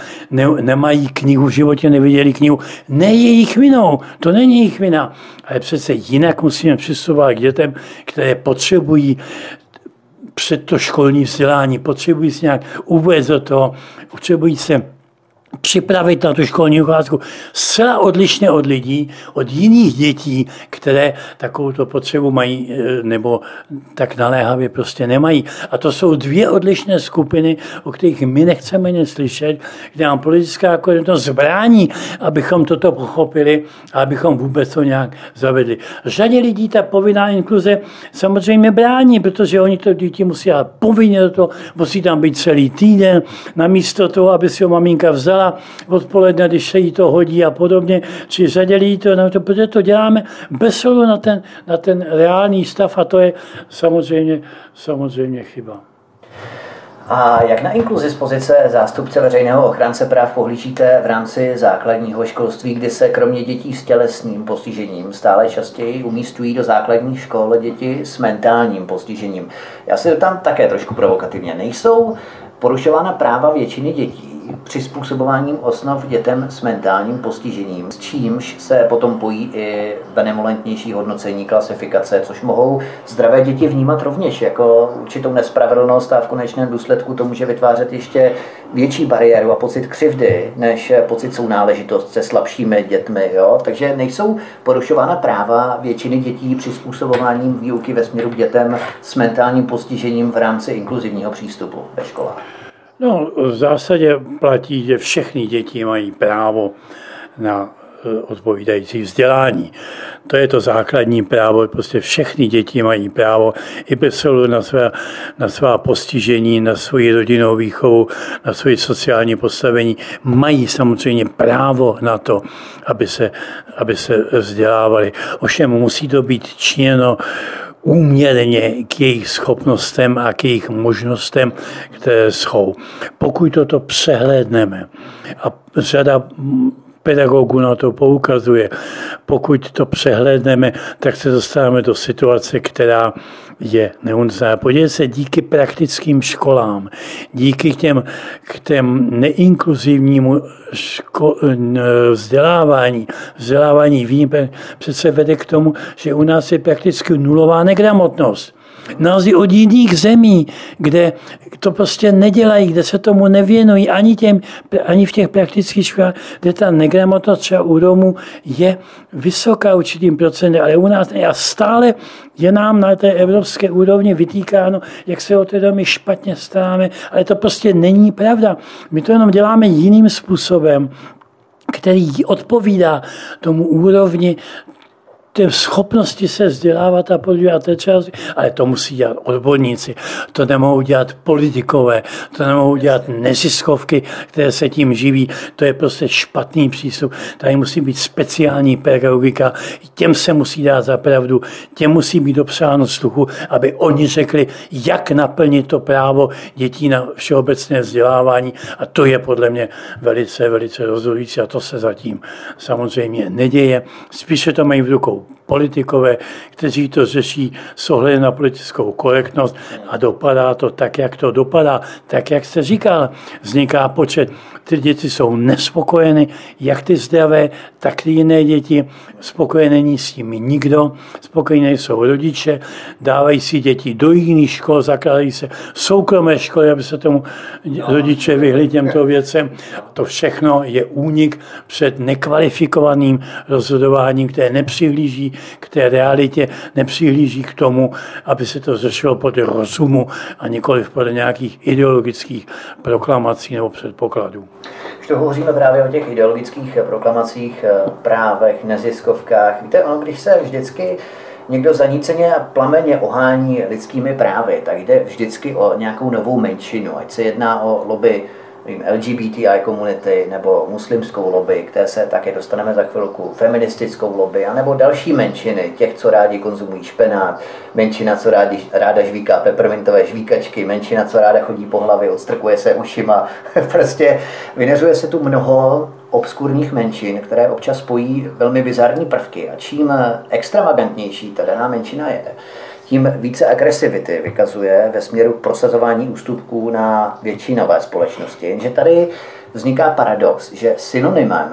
nemají knihu, v životě neviděli knihu. Ne jejich vinou, to není jejich vina, ale přece jinak musíme přistupovat k dětem, které potřebují předškolní vzdělání, potřebují se nějak uvést do toho, potřebují se připravit na tu školní docházku zcela odlišně od lidí, od jiných dětí, které takovouto potřebu mají nebo tak naléhavě prostě nemají. A to jsou dvě odlišné skupiny, o kterých my nechceme nic slyšet, kde nám politická korektnost zbrání, abychom toto pochopili a abychom vůbec to nějak zavedli. Řadě lidí ta povinná inkluze samozřejmě brání, protože oni to děti musí dělat povinně do toho, musí tam být celý týden, namísto toho, aby si ho maminka vzala odpoledne, když se jí to hodí a podobně, či zadělí to, protože to děláme bez ohledu na ten reálný stav a to je samozřejmě chyba. A jak na inkluzi z pozice zástupce veřejného ochránce práv pohlížíte v rámci základního školství, kdy se kromě dětí s tělesným postižením stále častěji umístují do základních škol děti s mentálním postižením? Já se tam také trošku provokativně. Nejsou porušována práva většiny dětí přizpůsobováním osnov dětem s mentálním postižením, s čímž se potom pojí i benevolentnější hodnocení, klasifikace, což mohou zdravé děti vnímat rovněž jako určitou nespravedlnost a v konečném důsledku to může vytvářet ještě větší bariéru a pocit křivdy, než pocit sounáležitost se slabšími dětmi. Jo? Takže nejsou porušována práva většiny dětí přizpůsobováním výuky ve směru k dětem s mentálním postižením v rámci inkluzivního přístupu ve školách. No, v zásadě platí, že všechny děti mají právo na odpovídající vzdělání. To je to základní právo, prostě všechny děti mají právo i bez ohledu na svá postižení, na svoji rodinnou výchovu, na svoji sociální postavení. Mají samozřejmě právo na to, aby se vzdělávali. Ovšem musí to být činěno úměrně k jejich schopnostem a k jejich možnostem, které jsou. Pokud toto přehlédneme, a řada pedagogů na to poukazuje, pokud to přehlédneme, tak se dostáváme do situace, která je neúnosná. Podívejte se, díky praktickým školám, díky k těm neinkluzivnímu vzdělávání výjimky, přece vede k tomu, že u nás je prakticky nulová negramotnost. Na rozdíl od jiných zemí, kde to prostě nedělají, kde se tomu nevěnují, ani v těch praktických školách, kde ta negramotnost třeba u Romů je vysoká určitým procentem, ale u nás ne. A stále je nám na té evropské úrovni vytýkáno, jak se o té domy špatně staráme, ale to prostě není pravda. My to jenom děláme jiným způsobem, který odpovídá tomu úrovni té schopnosti se vzdělávat a podívat té části, ale to musí dělat odborníci, to nemohou dělat politikové, to nemohou dělat neziskovky, které se tím živí, to je prostě špatný přístup. Tady musí být speciální pedagogika, těm se musí dát za pravdu, těm musí být dopřáno sluchu, aby oni řekli, jak naplnit to právo dětí na všeobecné vzdělávání, a to je podle mě velice, velice rozhodující a to se zatím samozřejmě neděje. Spíše to mají v rukou politikové, kteří to řeší s ohledem na politickou korektnost a dopadá to tak, jak to dopadá. Tak, jak jste říkal, vzniká počet. Ty děti jsou nespokojeny, jak ty zdravé, tak ty jiné děti. Spokojené není s nimi nikdo, spokojené jsou rodiče, dávají si děti do jiných škol, zakládají se soukromé školy, aby se tomu rodiče vyhli těmto věcem. To všechno je únik před nekvalifikovaným rozhodováním, které nepřihlíží k té realitě, nepřihlíží k tomu, aby se to řešilo podle rozumu a nikoli podle nějakých ideologických proklamací nebo předpokladů. Když to hovoříme právě o těch ideologických proklamacích, právech, neziskovkách, víte, ono, když se vždycky někdo zaníceně a plameně ohání lidskými právy, tak jde vždycky o nějakou novou menšinu, ať se jedná o lobby LGBTI komunity nebo muslimskou lobby, které se také dostaneme za chvilku, feministickou lobby, anebo další menšiny, těch, co rádi konzumují špenát, menšina, co ráda žvíká peppermintové žvíkačky, menšina, co ráda chodí po hlavě, odstrkuje se ušima. Prostě vyneřuje se tu mnoho obskurních menšin, které občas spojí velmi bizarní prvky, a čím extravagantnější ta daná menšina je, tím více agresivity vykazuje ve směru k prosazování ústupků na většinové společnosti. Jenže tady vzniká paradox, že synonymem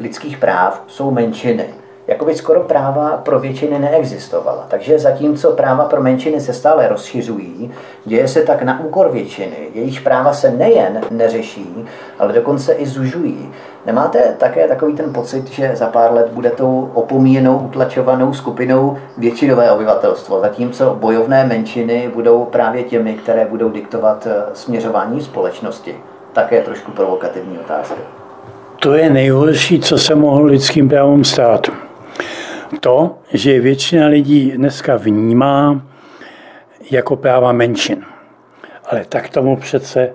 lidských práv jsou menšiny. Jakoby skoro práva pro většiny neexistovala. Takže zatímco práva pro menšiny se stále rozšiřují, děje se tak na úkor většiny. Jejich práva se nejen neřeší, ale dokonce i zužují. Nemáte také takový ten pocit, že za pár let bude tou opomíjenou, utlačovanou skupinou většinové obyvatelstvo, zatímco bojovné menšiny budou právě těmi, které budou diktovat směřování společnosti? Také trošku provokativní otázka. To je nejhorší, co se mohlo lidským právům stát. To, že většina lidí dneska vnímá jako práva menšin. Ale tak tomu přece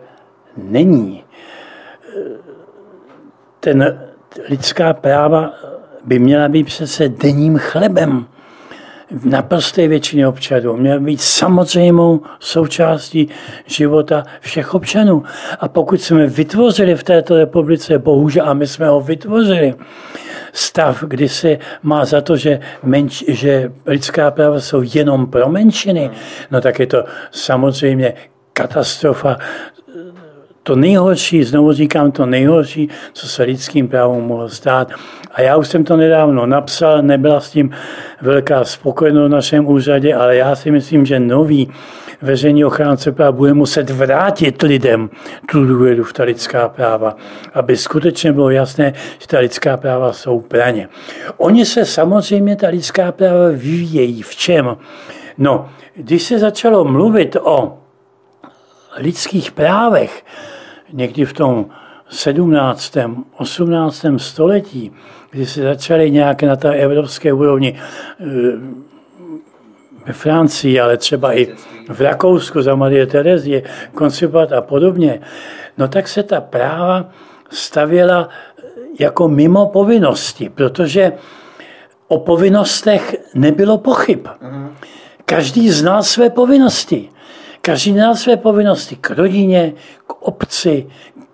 není. Ten lidská práva by měla být přece denním chlebem naprosté většiny občanů. Měla být samozřejmou součástí života všech občanů. A pokud jsme vytvořili v této republice, bohužel, a my jsme ho vytvořili, stav, kdy se má za to, že lidská práva jsou jenom pro menšiny, no tak je to samozřejmě katastrofa. To nejhorší, znovu říkám, to nejhorší, co se lidským právům mohlo stát. A já už jsem to nedávno napsal, nebyla s tím velká spokojenost v našem úřadě, ale já si myslím, že nový veřejný ochránce práv bude muset vrátit lidem tu důvěru v ta lidská práva, aby skutečně bylo jasné, že ta lidská práva jsou praně. Oni se samozřejmě, ta lidská práva, vyvíjejí. V čem? No, když se začalo mluvit o lidských právech, někdy v tom 17. 18. století, kdy se začaly nějaké na té evropské úrovni ve Francii, ale třeba i v Rakousku za Marie Terezie koncipovat a podobně, no tak se ta práva stavěla jako mimo povinnosti, protože o povinnostech nebylo pochyb. Každý znal své povinnosti. Každý znal své povinnosti k rodině, k obci,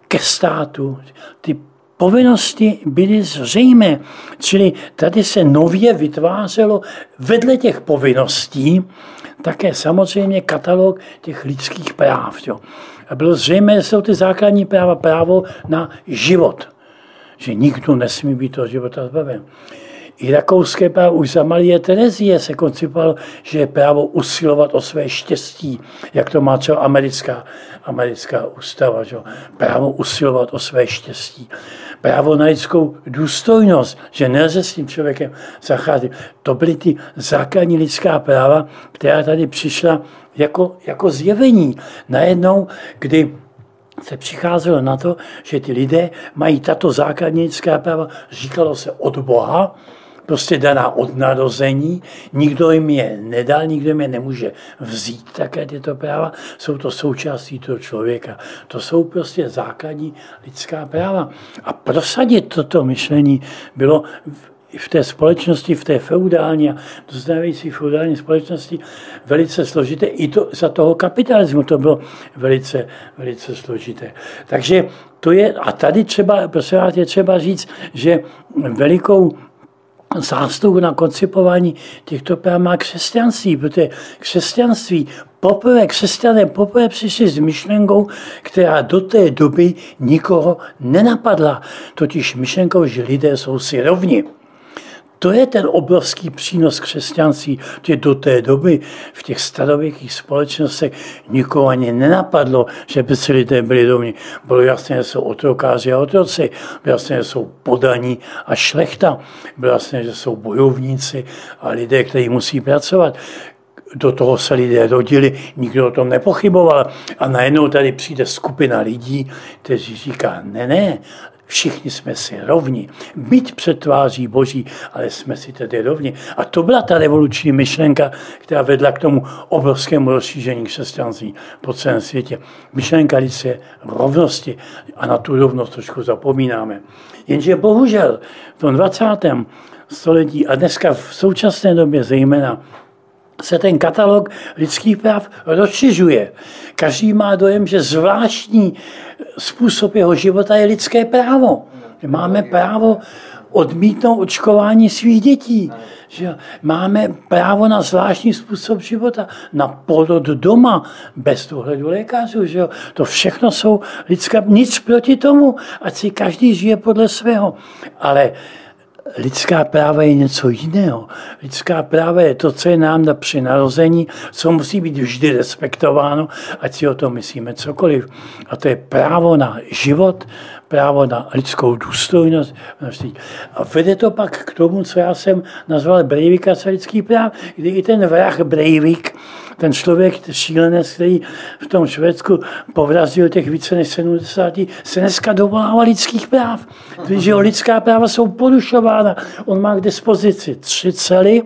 ke státu. Ty povinnosti byly zřejmé. Čili tady se nově vytvářelo vedle těch povinností také samozřejmě katalog těch lidských práv. Jo. A bylo zřejmé, že jsou ty základní práva, právo na život. Že nikdo nesmí být toho života zbaven. I rakouské právo už za Marie Terezie se koncipovalo, že je právo usilovat o své štěstí, jak to má třeba americká ústava. Že? Právo usilovat o své štěstí. Právo na lidskou důstojnost, že nelze s tím člověkem zacházet. To byly ty základní lidská práva, která tady přišla jako zjevení. Najednou, kdy se přicházelo na to, že ty lidé mají tato základní lidská práva, říkalo se od Boha, prostě daná od narození, nikdo jim je nedal, nikdo jim je nemůže vzít také tyto práva, jsou to součástí toho člověka. To jsou prostě základní lidská práva. A prosadit toto myšlení bylo v té společnosti, v té feudální a doznávající feudální společnosti velice složité. I to, za toho kapitalismu to bylo velice, velice složité. Takže to je, a tady třeba, prosím vás, je třeba říct, že velikou zásluhu na koncipování těchto práv má křesťanství, protože křesťanství křesťané poprvé přišli s myšlenkou, která do té doby nikoho nenapadla, totiž myšlenkou, že lidé jsou si rovni. To je ten obrovský přínos křesťanství, že do té doby v těch starověkých společnostech nikoho ani nenapadlo, že by si lidé byli rovni. Bylo jasné, že jsou otrokáři a otroci, bylo jasné, že jsou podaní a šlechta, bylo jasné, že jsou bojovníci a lidé, kteří musí pracovat. Do toho se lidé rodili, nikdo o tom nepochyboval. A najednou tady přijde skupina lidí, kteří říká, ne, všichni jsme si rovni, byť před tváří Boží, ale jsme si tedy rovni. A to byla ta revoluční myšlenka, která vedla k tomu obrovskému rozšíření křesťanství po celém světě. Myšlenka lidské rovnosti a na tu rovnost trošku zapomínáme. Jenže bohužel v tom 20. století a dneska v současné době zejména se ten katalog lidských práv rozšiřuje. Každý má dojem, že zvláštní způsob jeho života je lidské právo. Máme právo odmítnout očkování svých dětí. Že máme právo na zvláštní způsob života, na porod doma, bez dohledu lékařů. Že to všechno jsou lidská, nic proti tomu, ať si každý žije podle svého. Ale lidská práva je něco jiného. Lidská práva je to, co je nám na při narození, co musí být vždy respektováno, ať si o tom myslíme cokoliv. A to je právo na život, právo na lidskou důstojnost. A vede to pak k tomu, co já jsem nazval Breivikace lidských práv, kdy i ten vrah Breivik, ten člověk šílenec, který v tom Švédsku povrazil těch více než 70, se dneska dovolává lidských práv. Protože lidská práva jsou porušována. On má k dispozici 3 cely,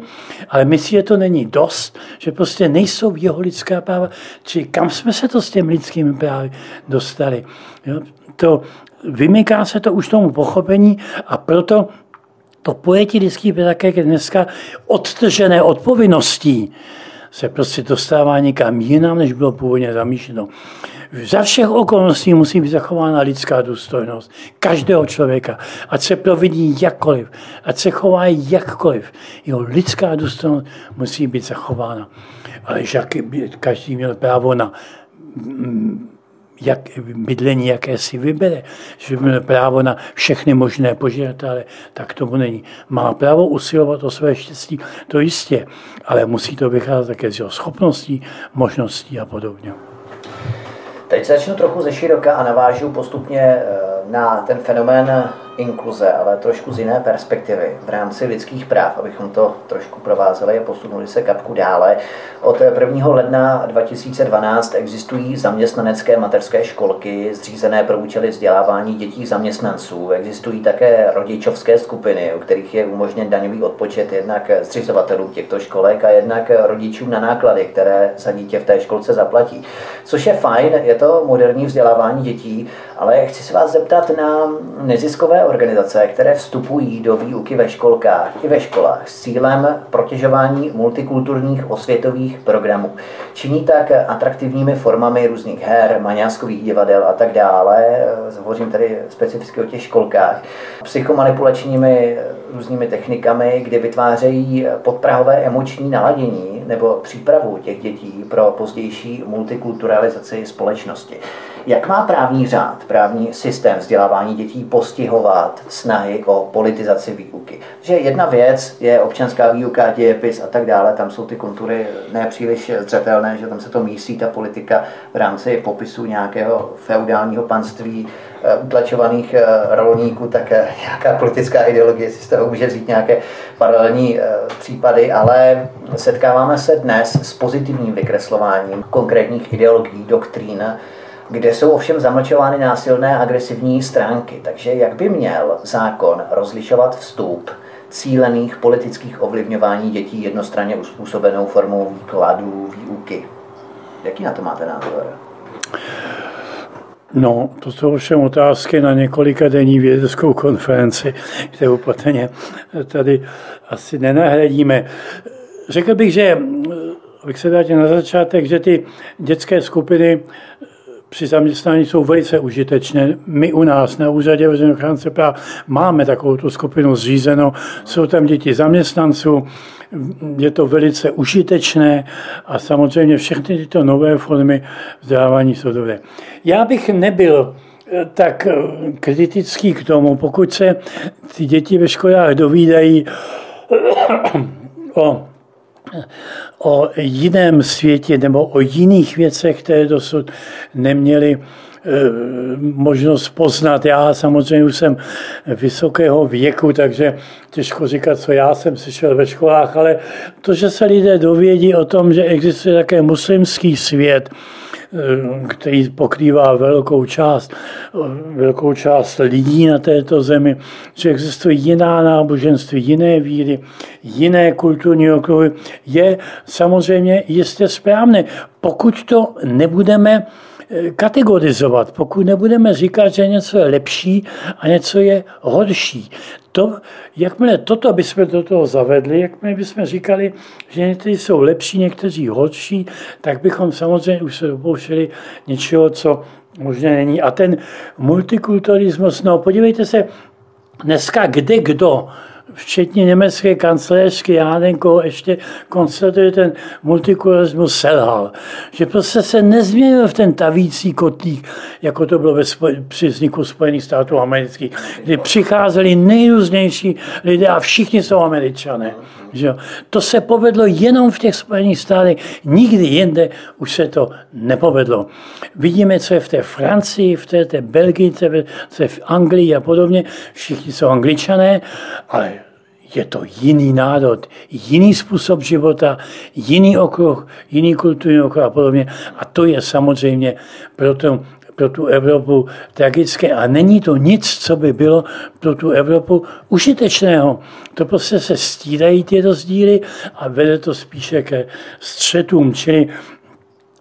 ale myslí, že to není dost, že prostě nejsou jeho lidská práva. Čili kam jsme se to s těmi lidskými právy dostali? Jo? To vymyká se to už tomu pochopení a proto to pojetí lidských práv, tak jak je dneska odtržené od povinností, se prostě dostává někam jinam, než bylo původně zamýšleno. Za všech okolností musí být zachována lidská důstojnost každého člověka, ať se proviní jakkoliv, ať se chová jakkoliv. Jeho lidská důstojnost musí být zachována. Ale každý měl právo na bydlení, jaké si vybere, že měl právo na všechny možné požadatele, tak tomu není. Má právo usilovat o své štěstí, to jistě, ale musí to vycházet také z jeho schopností, možností a podobně. Teď začnu trochu ze široka a navážu postupně na ten fenomén inkluze, ale trošku z jiné perspektivy, v rámci lidských práv, abychom to trošku provázeli a posunuli se kapku dále. Od 1. ledna 2012 existují zaměstnanecké mateřské školky zřízené pro účely vzdělávání dětí zaměstnanců. Existují také rodičovské skupiny, u kterých je umožněn daňový odpočet jednak zřizovatelů těchto školek a jednak rodičům na náklady, které za dítě v té školce zaplatí. Což je fajn, je to moderní vzdělávání dětí, ale chci se vás zeptat na neziskové organizace, které vstupují do výuky ve školkách i ve školách s cílem protěžování multikulturních osvětových programů. Činí tak atraktivními formami různých her, maňáskových divadel a tak dále. Hovořím tady specificky o těch školkách. Psychomanipulačními různými technikami, kdy vytvářejí podprahové emoční naladění nebo přípravu těch dětí pro pozdější multikulturalizaci společnosti. Jak má právní řád, právní systém vzdělávání dětí postihovat snahy o politizaci výuky? Že jedna věc je občanská výuka, dějepis a tak dále, tam jsou ty kontury nepříliš zřetelné, že tam se to mísí ta politika v rámci popisu nějakého feudálního panství, utlačovaných rolníků, tak nějaká politická ideologie si z toho může vzít nějaké paralelní případy, ale setkáváme se dnes s pozitivním vykreslováním konkrétních ideologií, doktrín, kde jsou ovšem zamlčovány násilné agresivní stránky. Takže jak by měl zákon rozlišovat vstup cílených politických ovlivňování dětí jednostranně uspůsobenou formou výkladů, výuky? Jaký na to máte názor? No, to jsou ovšem otázky na několikadenní vědeckou konferenci, kterou patrně tady asi nenahradíme. Řekl bych, že, abych se vrátil na začátek, že ty dětské skupiny při zaměstnání jsou velice užitečné. My u nás na úřadě veřejného ochránce práv máme takovou tu skupinu zřízenou, jsou tam děti zaměstnanců, je to velice užitečné a samozřejmě všechny tyto nové formy vzdělávání jsou dobré. Já bych nebyl tak kritický k tomu, pokud se ty děti ve školách dovídají o jiném světě nebo o jiných věcech, které dosud neměli možnost poznat. Já samozřejmě už jsem vysokého věku, takže těžko říkat, co já jsem slyšel ve školách, ale to, že se lidé dovědí o tom, že existuje také muslimský svět, který pokrývá velkou část lidí na této zemi, že existují jiná náboženství, jiné víry, jiné kulturní okruhy, je samozřejmě jistě správné. Pokud to nebudeme kategorizovat, pokud nebudeme říkat, že něco je lepší a něco je horší. To, jakmile toto bychom do toho zavedli, jakmile bychom říkali, že někteří jsou lepší, někteří horší, tak bychom samozřejmě už se dopouštěli něčeho, co možná není. A ten multikulturalismus, no podívejte se, dneska kde kdo, včetně německé kancléřky Jádenko ještě konstatuje, ten multikulturalismus selhal. Že prostě se nezměnil v ten tavící kotlík, jako to bylo při vzniku Spojených států amerických, kdy přicházeli nejrůznější lidé a všichni jsou Američané. Že? To se povedlo jenom v těch Spojených státech, nikdy jinde už se to nepovedlo. Vidíme, co je v té Francii, v té Belgii, co je v Anglii a podobně. Všichni jsou Angličané, ale je to jiný národ, jiný způsob života, jiný okruh, jiný kulturní okruh a podobně. A to je samozřejmě pro tu Evropu tragické. A není to nic, co by bylo pro tu Evropu užitečného. To prostě se stírají ty rozdíly a vede to spíše ke střetům. Čili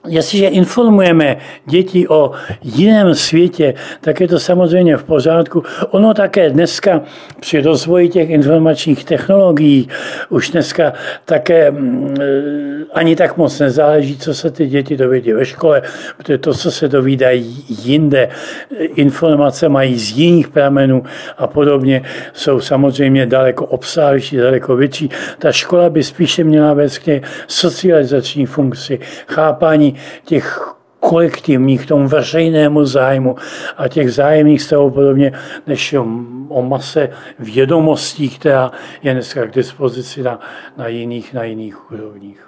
jestliže informujeme děti o jiném světě, tak je to samozřejmě v pořádku. Ono také dneska při rozvoji těch informačních technologií už dneska také ani tak moc nezáleží, co se ty děti dovědí ve škole, protože to, co se dovídají jinde, informace mají z jiných pramenů a podobně, jsou samozřejmě daleko obsáhlejší, daleko větší. Ta škola by spíše měla vést k socializační funkci, chápání těch kolektivních, tomu veřejnému zájmu a těch zájemných stavů podobně, než o mase vědomostí, která je dneska k dispozici na jiných úrovních.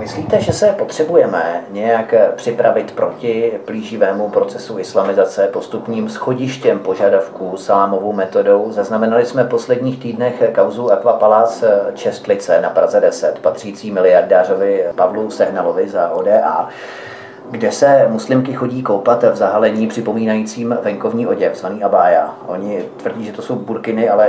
Myslíte, že se potřebujeme nějak připravit proti plíživému procesu islamizace postupným schodištěm požadavků salámovou metodou? Zaznamenali jsme v posledních týdnech kauzu Aquapalác Čestlice na Praze 10, patřící miliardářovi Pavlu Sehnalovi za ODA, kde se muslimky chodí koupat v zahalení připomínajícím venkovní oděv, zvaný abája. Oni tvrdí, že to jsou burkiny, ale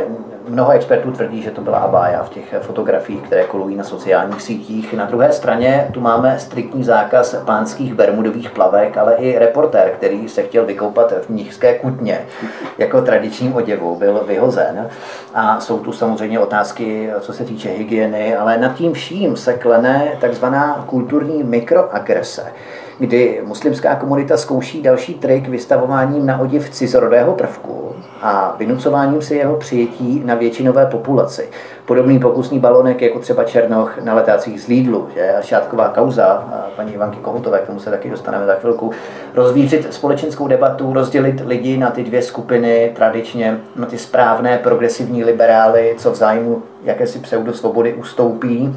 mnoho expertů tvrdí, že to byla abája v těch fotografiích, které kolují na sociálních sítích. Na druhé straně tu máme striktní zákaz pánských bermudových plavek, ale i reportér, který se chtěl vykoupat v mnichské kutně jako tradičním oděvu, byl vyhozen. A jsou tu samozřejmě otázky, co se týče hygieny, ale nad tím vším se klene takzvaná kulturní mikroagrese, kdy muslimská komunita zkouší další trik vystavováním na oděv cizorodého prvku a vynucováním si jeho přijetí na většinové populaci. Podobný pokusný balonek jako třeba Černoch na letácích z Lidlu, že? Šátková kauza paní Ivanky Kohutové, k tomu se taky dostaneme za chvilku, rozvířit společenskou debatu, rozdělit lidi na ty dvě skupiny, tradičně na ty správné progresivní liberály, co v zájmu jakési pseudosvobody ustoupí,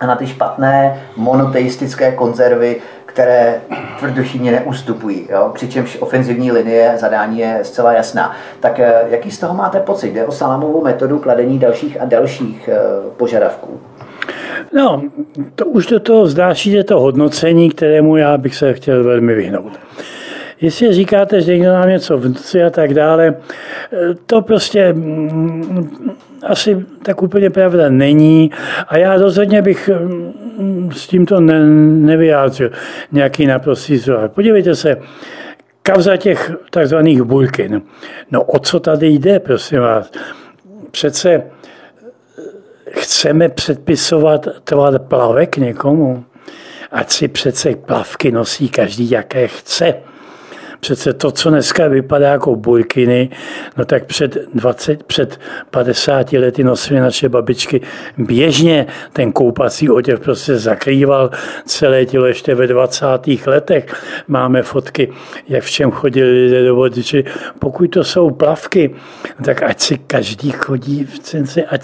a na ty špatné monoteistické konzervy, které tvrdošíně neustupují, jo? Přičemž ofenzivní linie zadání je zcela jasná. Tak jaký z toho máte pocit? Jde o salámovou metodu kladení dalších a dalších požadavků? No, to už do toho vznáší, je to hodnocení, kterému já bych se chtěl velmi vyhnout. Jestli říkáte, že někdo nám něco vnucuje a tak dále, to prostě asi tak úplně pravda není a já rozhodně bych s tímto nevyjádřil nějaký naprostý zvrh. Podívejte se, kauza těch takzvaných burkin. No o co tady jde, prosím vás? Přece chceme předpisovat tvar plavek někomu, ať si přece plavky nosí každý, jaké chce. Přece to, co dneska vypadá jako burkiny, no tak před 50 lety nosily naše babičky běžně. Ten koupací oděv prostě zakrýval celé tělo ještě ve 20. letech. Máme fotky, jak v čem chodili lidé do vody. Pokud to jsou plavky, tak ať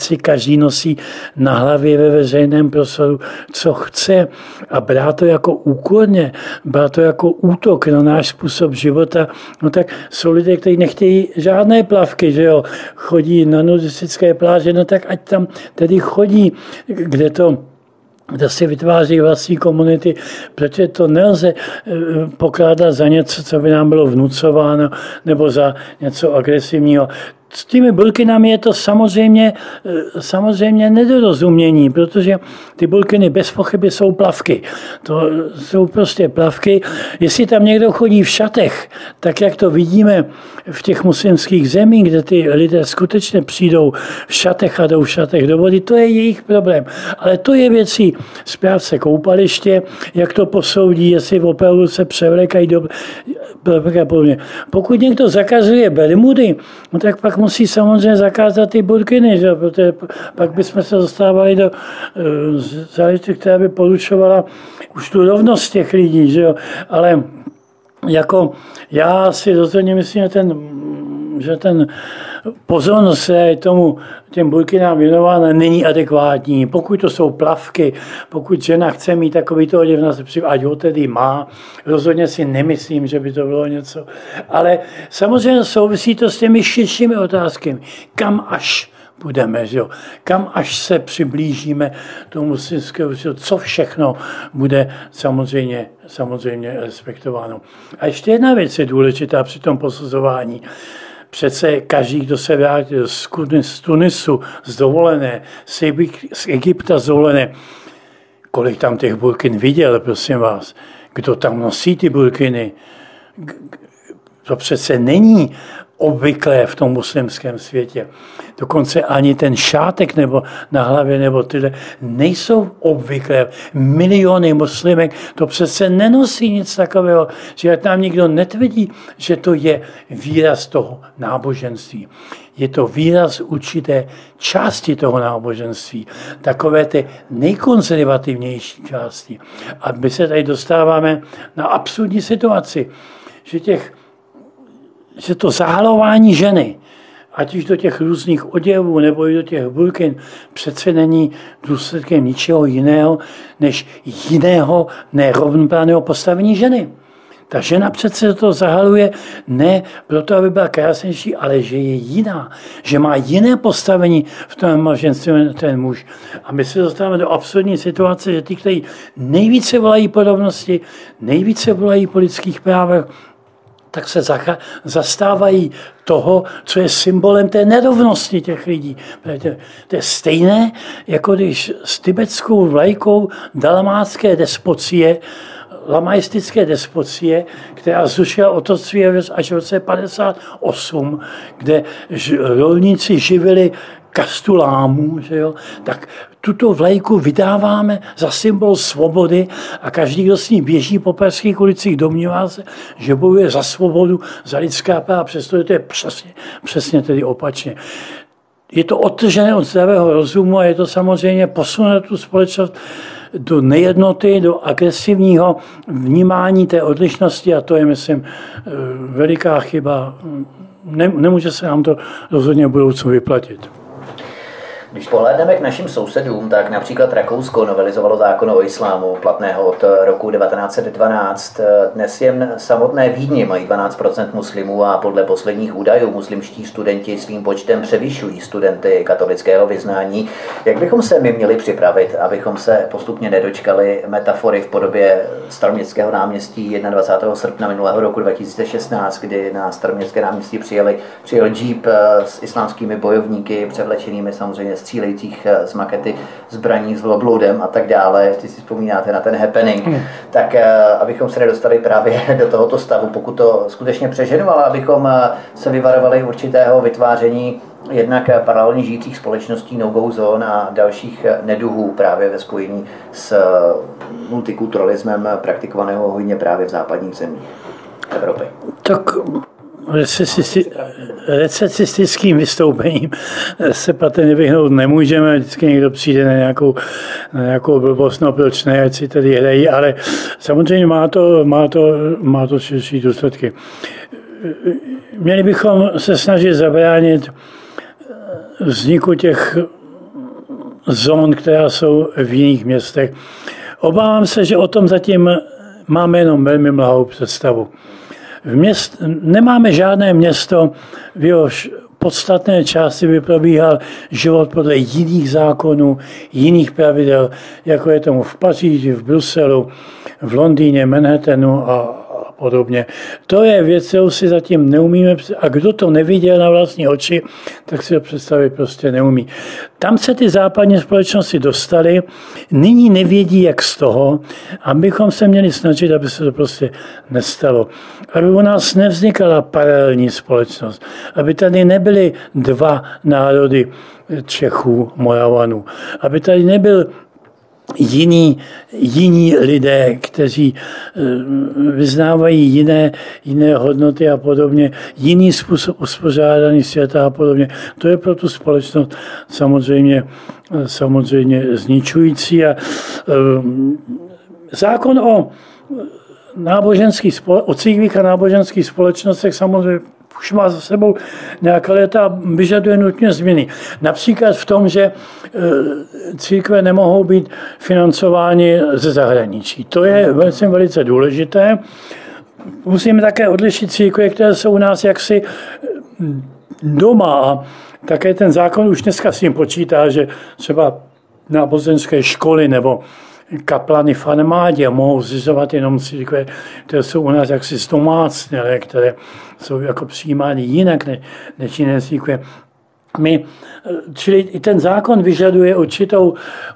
si každý nosí na hlavě ve veřejném prostoru, co chce. A brát to jako úkorně, brát to jako útok na náš způsob života, no tak jsou lidé, kteří nechtějí žádné plavky, že jo, chodí na nudistické pláže, no tak ať tam tedy chodí, kde si vytváří vlastní komunity, protože to nelze pokládat za něco, co by nám bylo vnucováno, nebo za něco agresivního. S těmi burkinami je to samozřejmě nedorozumění, protože ty burkiny bez pochyby jsou plavky. To jsou prostě plavky. Jestli tam někdo chodí v šatech, tak jak to vidíme v těch muslimských zemích, kde ty lidé skutečně přijdou v šatech a jdou v šatech do vody, to je jejich problém. Ale to je věcí správce koupaliště, jak to posoudí, jestli opravdu se převlékají do plavek a podobně. Pokud někdo zakazuje bermudy, no tak pak musí samozřejmě zakázat ty burkiny, že? Protože pak bychom se dostávali do záležitosti, která by porušovala už tu rovnost těch lidí, že jo? Ale jako já si rozhodně myslím, že ten pozornost se tomu těm burkinám věnována není adekvátní. Pokud to jsou plavky, pokud žena chce mít takovýto oděv, ať ho tedy má, rozhodně si nemyslím, že by to bylo něco. Ale samozřejmě souvisí to s těmi širšími otázkami. Kam až budeme, že jo? Kam až se přiblížíme tomu muslimskému, co všechno bude samozřejmě respektováno. A ještě jedna věc je důležitá při tom posuzování. Přece každý, kdo se vrátí z Tunisu, z dovolené, z Egypta z dovolené, kolik tam těch burkin viděl, prosím vás, kdo tam nosí ty burkiny, to přece není obvyklé v tom muslimském světě. Dokonce ani ten šátek nebo na hlavě nebo tyhle nejsou obvyklé. Miliony muslimek to přece nenosí nic takového, že ať nám nikdo netvrdí, že to je výraz toho náboženství. Je to výraz určité části toho náboženství, takové ty nejkonzervativnější části. A my se tady dostáváme na absurdní situaci, že to zahalování ženy ať už do těch různých oděvů nebo i do těch burkin, přece není důsledkem ničeho jiného, než jiného nerovnoprávného postavení ženy. Ta žena přece to zahaluje ne proto, aby byla krásnější, ale že je jiná, že má jiné postavení v tom manželství ten muž. A my se dostáváme do absurdní situace, že ti, kteří nejvíce volají po rovnosti, nejvíce volají po lidských právech, tak se zastávají toho, co je symbolem té nerovnosti těch lidí. To je stejné, jako když s tibetskou vlajkou dalmátské despocie, lamaistické despocie, která zrušila otroctví až v roce 1958, kde rolníci živili kastu lámů, že jo, tak tuto vlajku vydáváme za symbol svobody a každý, kdo s ní běží po pražských ulicích, domnívá se, že bojuje za svobodu, za lidská práva, přestože to je přesně tedy opačně. Je to odtržené od zdravého rozumu a je to samozřejmě posunuté tu společnost do nejednoty, do agresivního vnímání té odlišnosti a to je, myslím, veliká chyba. Nemůže se nám to rozhodně v budoucnu vyplatit. Když pohlédneme k našim sousedům, tak například Rakousko novelizovalo zákon o islámu platného od roku 1912. Dnes jen samotné Vídni mají 12% muslimů a podle posledních údajů muslimští studenti svým počtem převyšují studenty katolického vyznání. Jak bychom se my měli připravit, abychom se postupně nedočkali metafory v podobě Staroměstského náměstí 21. srpna minulého roku 2016, kdy na Staroměstské náměstí přijel džíp s islámskými bojovníky, převlečenými samozřejmě střílejících z makety, zbraní s obloudem a tak dále, jestli si vzpomínáte na ten happening, tak abychom se nedostali právě do tohoto stavu, pokud to skutečně přeženu, ale abychom se vyvarovali určitého vytváření jednak paralelně žijících společností no-go zón a dalších neduhů právě ve spojení s multikulturalismem praktikovaného hodně právě v západních zemích Evropy. Tak recesistickým vystoupením se patrně vyhnout nemůžeme, vždycky někdo přijde na nějakou blbost, no proč ne, ať si tady hrají, ale samozřejmě má to širší důsledky. Měli bychom se snažit zabránit vzniku těch zón, která jsou v jiných městech. Obávám se, že o tom zatím máme jenom velmi mlhavou představu. Nemáme žádné město, v jehož podstatné části by probíhal život podle jiných zákonů, jiných pravidel, jako je tomu v Paříži, v Bruselu, v Londýně, Manhattanu a podobně. To je věc, kterou si zatím neumíme, a kdo to neviděl na vlastní oči, tak si to představit prostě neumí. Tam se ty západní společnosti dostaly, nyní nevědí, jak z toho, abychom se měli snažit, aby se to prostě nestalo. Aby u nás nevznikala paralelní společnost, aby tady nebyly dva národy Čechů, Moravanů, aby tady nebyl jiní lidé, kteří vyznávají jiné hodnoty a podobně, jiný způsob uspořádání světa a podobně. To je pro tu společnost samozřejmě zničující. A zákon o církvích a náboženských společnostech samozřejmě už má za sebou nějaká léta a vyžaduje nutně změny. Například v tom, že církve nemohou být financovány ze zahraničí. To je velice důležité. Musíme také odlišit církve, které jsou u nás jaksi doma. A také ten zákon už dneska s tím počítá, že třeba náboženské školy nebo kaplany v armádě mohou zřizovat jenom církve, které jsou u nás jaksi zdomácnělé, které jsou jako přijímány jinak než jiné církve. Čili i ten zákon vyžaduje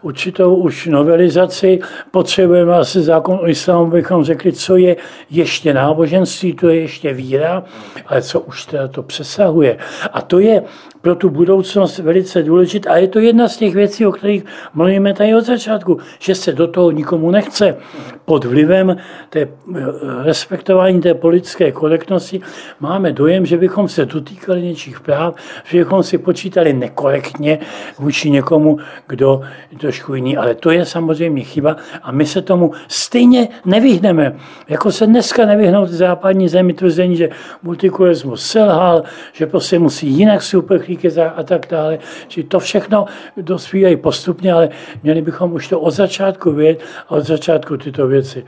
určitou už novelizaci. Potřebujeme asi zákon o islámu, bychom řekli, co je ještě náboženství, to je ještě víra, ale co už teda to přesahuje. A to je pro tu budoucnost velice důležité. A je to jedna z těch věcí, o kterých mluvíme tady od začátku, že se do toho nikomu nechce. Pod vlivem té respektování té politické korektnosti máme dojem, že bychom se dotýkali něčích práv, že bychom si vypočítali nekorektně vůči někomu, kdo trošku jiný. Ale to je samozřejmě chyba a my se tomu stejně nevyhneme. Jako se dneska nevyhnou západní zemi tvrzení, že multikulturalismus selhal, že prostě musí jinak si uprchlíky a tak dále. Či to všechno dospívají postupně, ale měli bychom už to od začátku vědět a od začátku tyto věci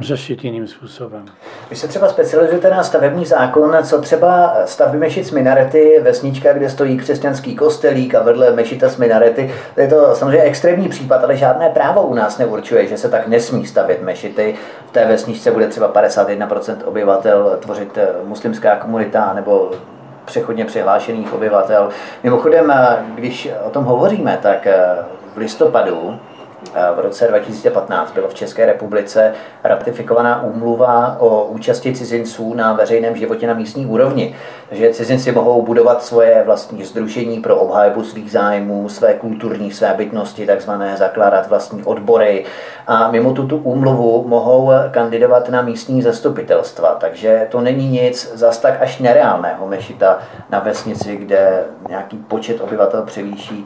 řešit jiným způsobem. Vy se třeba specializujete na stavební zákon, co třeba stavby mešic s minarety, vesnička, kde stojí křesťanský kostelík a vedle mešita s minarety. To je to samozřejmě extrémní případ, ale žádné právo u nás neurčuje, že se tak nesmí stavět mešity. V té vesničce bude třeba 51% obyvatel tvořit muslimská komunita nebo přechodně přihlášených obyvatel. Mimochodem, když o tom hovoříme, tak v listopadu v roce 2015 byla v České republice ratifikovaná úmluva o účasti cizinců na veřejném životě na místní úrovni. Takže cizinci mohou budovat svoje vlastní sdružení pro obhájbu svých zájmů, své kulturní svébytnosti, takzvané zakládat vlastní odbory. A mimo tuto úmluvu mohou kandidovat na místní zastupitelstva. Takže to není nic zas tak až nereálného mešita na vesnici, kde nějaký počet obyvatel převýší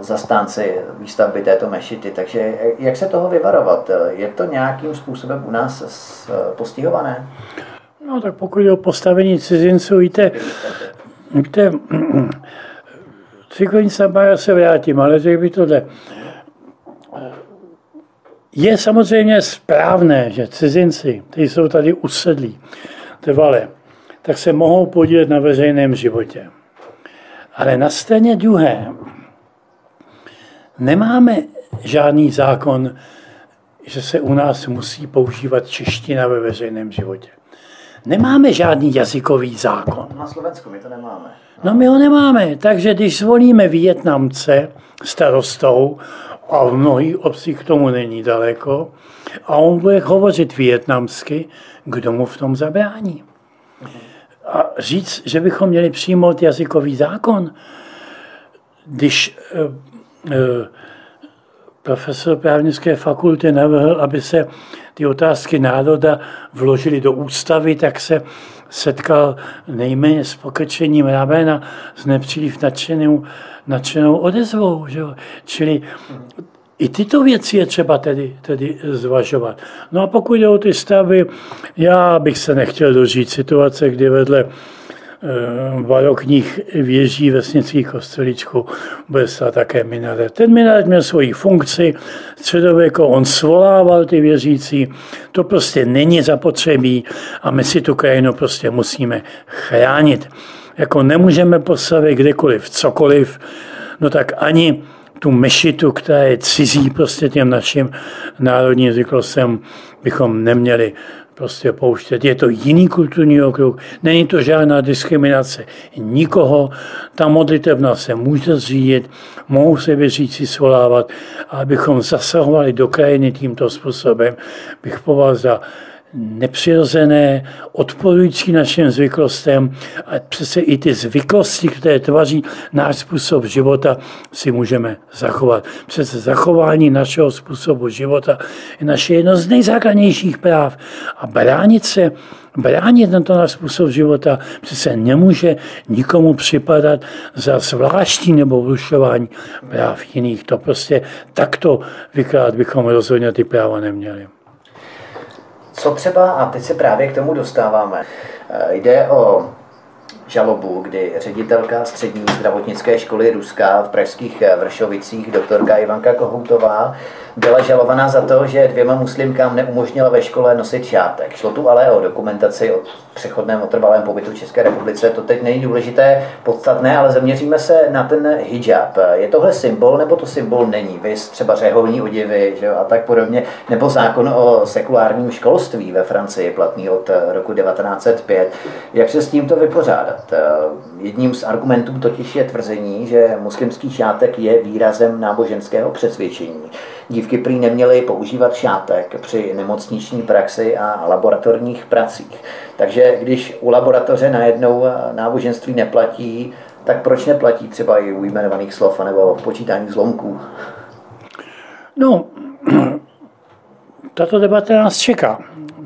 zastánci výstavby této mešity. Takže jak se toho vyvarovat? Je to nějakým způsobem u nás postihované? No tak pokud je o postavení cizinců, víte, ciklení samá se vrátím, ale řekl bych tohle. Je samozřejmě správné, že cizinci, kteří jsou tady usedlí trvale, tak se mohou podílet na veřejném životě. Ale na straně druhé nemáme žádný zákon, že se u nás musí používat čeština ve veřejném životě. Nemáme žádný jazykový zákon. Na Slovensku my to nemáme. No my ho nemáme, takže když zvolíme Vietnamce starostou, a v mnohých obcích k tomu není daleko, a on bude hovořit vietnamsky, kdo mu v tom zabrání? A říct, že bychom měli přijmout jazykový zákon, když profesor právnické fakulty navrhl, aby se ty otázky národa vložily do ústavy, tak se setkal nejméně s pokrčením ramena, s nepříliš nadšenou odezvou. Že? Čili i tyto věci je třeba tedy zvažovat. No a pokud jde o ty stavby, já bych se nechtěl dožít situace, kdy vedle barokních věží vesnických kostelíčků bude stát také minaret. Ten minaret měl svoji funkci, středověku on svolával ty věřící, to prostě není zapotřebí a my si tu krajinu prostě musíme chránit. Jako nemůžeme postavit kdekoliv, cokoliv, no tak ani tu mešitu, která je cizí prostě těm našim národním zvyklostem, bychom neměli prostě pouštět. Je to jiný kulturní okruh, není to žádná diskriminace nikoho, ta modlitevna se může zřídit, mohou se věřící svolávat, a abychom zasahovali do krajiny tímto způsobem, bych považoval za nepřirozené, odporující našim zvyklostem, a přece i ty zvyklosti, které tvoří náš způsob života, si můžeme zachovat. Přece zachování našeho způsobu života je naše jedno z nejzákladnějších práv a bránit na to náš způsob života přece nemůže nikomu připadat za zvláštní nebo vrušování práv jiných. To prostě takto vykrát bychom rozhodně ty práva neměli. Co třeba, a teď se právě k tomu dostáváme, jde o žalobu, kdy ředitelka střední zdravotnické školy Ruska v pražských Vršovicích, doktorka Ivanka Kohoutová, byla žalovaná za to, že 2 muslimkám neumožnila ve škole nosit šátek. Šlo tu ale o dokumentaci o přechodném otrvalém pobytu v České republice. To teď není důležité, podstatné, ale zaměříme se na ten hijab. Je tohle symbol, nebo to symbol není? Viz třeba řeholní oděvy, že jo, a tak podobně. Nebo zákon o sekulárním školství ve Francii, platný od roku 1905. Jak se s tímto vypořádat? Jedním z argumentů totiž je tvrzení, že muslimský šátek je výrazem náboženského přesvědčení. Dívky prý neměly používat šátek při nemocniční praxi a laboratorních pracích. Takže když u laboratoře najednou náboženství neplatí, tak proč neplatí třeba i u jmenovaných slov nebo počítání zlomků? No, tato debata nás čeká.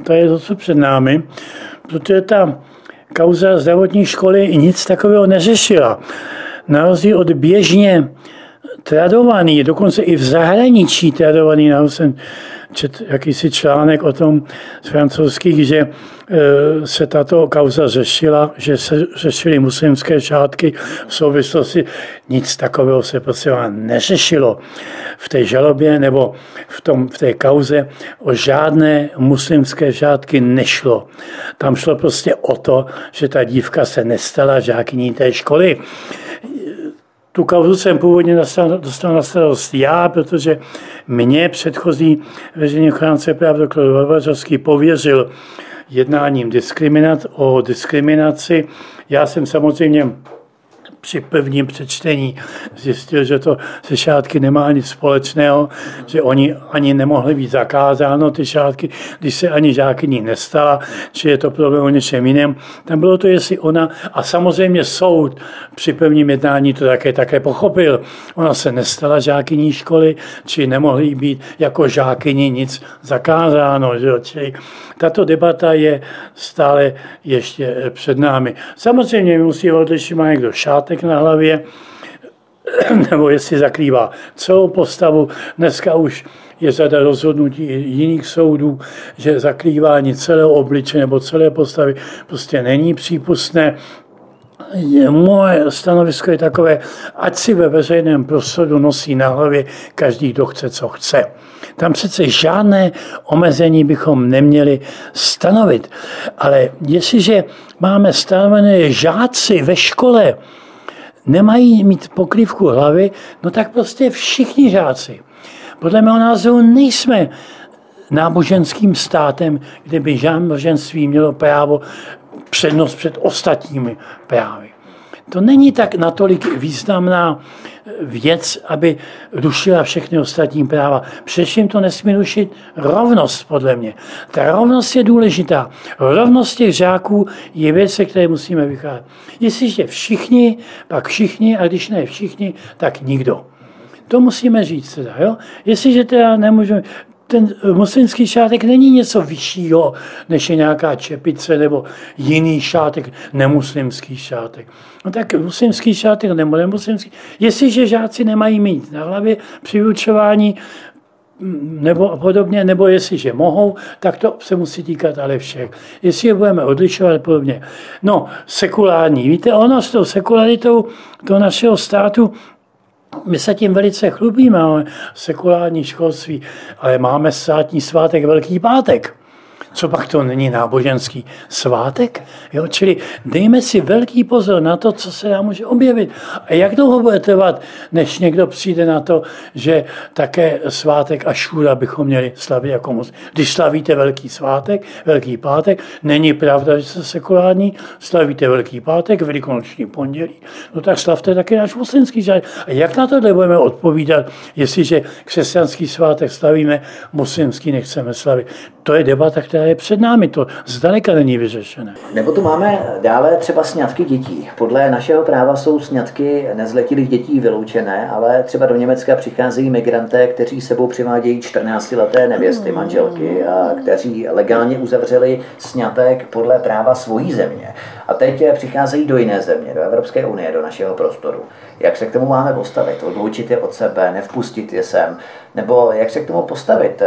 To je to, co před námi, protože ta kauza zdravotní školy nic takového neřešila. na rozdíl od běžně tradovaný, dokonce i v zahraničí tradovaný, já jsem četl jakýsi článek o tom z francouzských, že se tato kauza řešila, že se řešily muslimské šátky v souvislosti. Nic takového se prostě neřešilo v té žalobě nebo v té kauze. O žádné muslimské šátky nešlo. Tam šlo prostě o to, že ta dívka se nestala žákyní té školy. Tu kauzu jsem původně dostal na starost já, protože mě předchozí veřejný ochránce práv doktor Varvařovský pověřil jednáním o diskriminaci. Já jsem samozřejmě při prvním přečtení zjistil, že to se šátky nemá nic společného, že oni ani nemohli být zakázáno ty šátky, když se ani žákyní nestala, či je to problém o něčem jiném. Tam bylo to, jestli ona, a samozřejmě soud při prvním jednání to také pochopil, ona se nestala žákyní školy, či nemohli být jako žákyní nic zakázáno. Že? Čili tato debata je stále ještě před námi. Samozřejmě musí odlišit, má někdo šátek na hlavě, nebo jestli zakrývá celou postavu. Dneska už je řada rozhodnutí jiných soudů, že zakrývání celého obliče nebo celé postavy prostě není přípustné. Moje stanovisko je takové, ať si ve veřejném prostoru nosí na hlavě každý, kdo chce, co chce. Tam přece žádné omezení bychom neměli stanovit. Ale jestliže máme stanovené žáci ve škole, nemají mít pokrývku hlavy, no tak prostě všichni žáci. Podle mého názoru nejsme náboženským státem, kde by náboženství mělo právo přednost před ostatními právy. To není tak natolik významná věc, aby rušila všechny ostatní práva. Především to nesmí rušit rovnost, podle mě. Ta rovnost je důležitá. Rovnost těch žáků je věc, se které musíme vycházet. Jestliže všichni, pak všichni, a když ne všichni, tak nikdo. To musíme říct teda, jo? Jestliže teda nemůžeme... Ten muslimský šátek není něco vyššího, než je nějaká čepice nebo jiný šátek, nemuslimský šátek. No tak muslimský šátek nebo nemuslimský. Jestliže žáci nemají mít na hlavě při vyučování nebo podobně, nebo jestliže mohou, tak to se musí týkat ale všech. Jestli je budeme odlišovat podobně. No, sekulární. Víte, ono s tou sekularitou toho našeho státu, my se tím velice chlubíme, máme sekulární školství, ale máme státní svátek Velký pátek. Co pak to není náboženský svátek? Jo, čili dejme si velký pozor na to, co se nám může objevit. A jak dlouho bude trvat, než někdo přijde na to, že také svátek Ašúra bychom měli slavit jako moc. Když slavíte velký svátek, Velký pátek, není pravda, že jste sekulární, slavíte Velký pátek, velikonoční pondělí, no tak slavte také náš muslimský svátek. A jak na tohle budeme odpovídat, jestliže křesťanský svátek slavíme, muslimský nechceme slavit? To je debata, která je před námi, to zdaleka není vyřešené. Nebo tu máme dále třeba sňatky dětí. Podle našeho práva jsou sňatky nezletilých dětí vyloučené, ale třeba do Německa přicházejí migranté, kteří sebou přivádějí 14-leté nevěsty, manželky, a kteří legálně uzavřeli sňatek podle práva svojí země. A teď přicházejí do jiné země, do Evropské unie, do našeho prostoru. Jak se k tomu máme postavit? Odloučit je od sebe, nevpustit je sem? Nebo jak se k tomu postavit?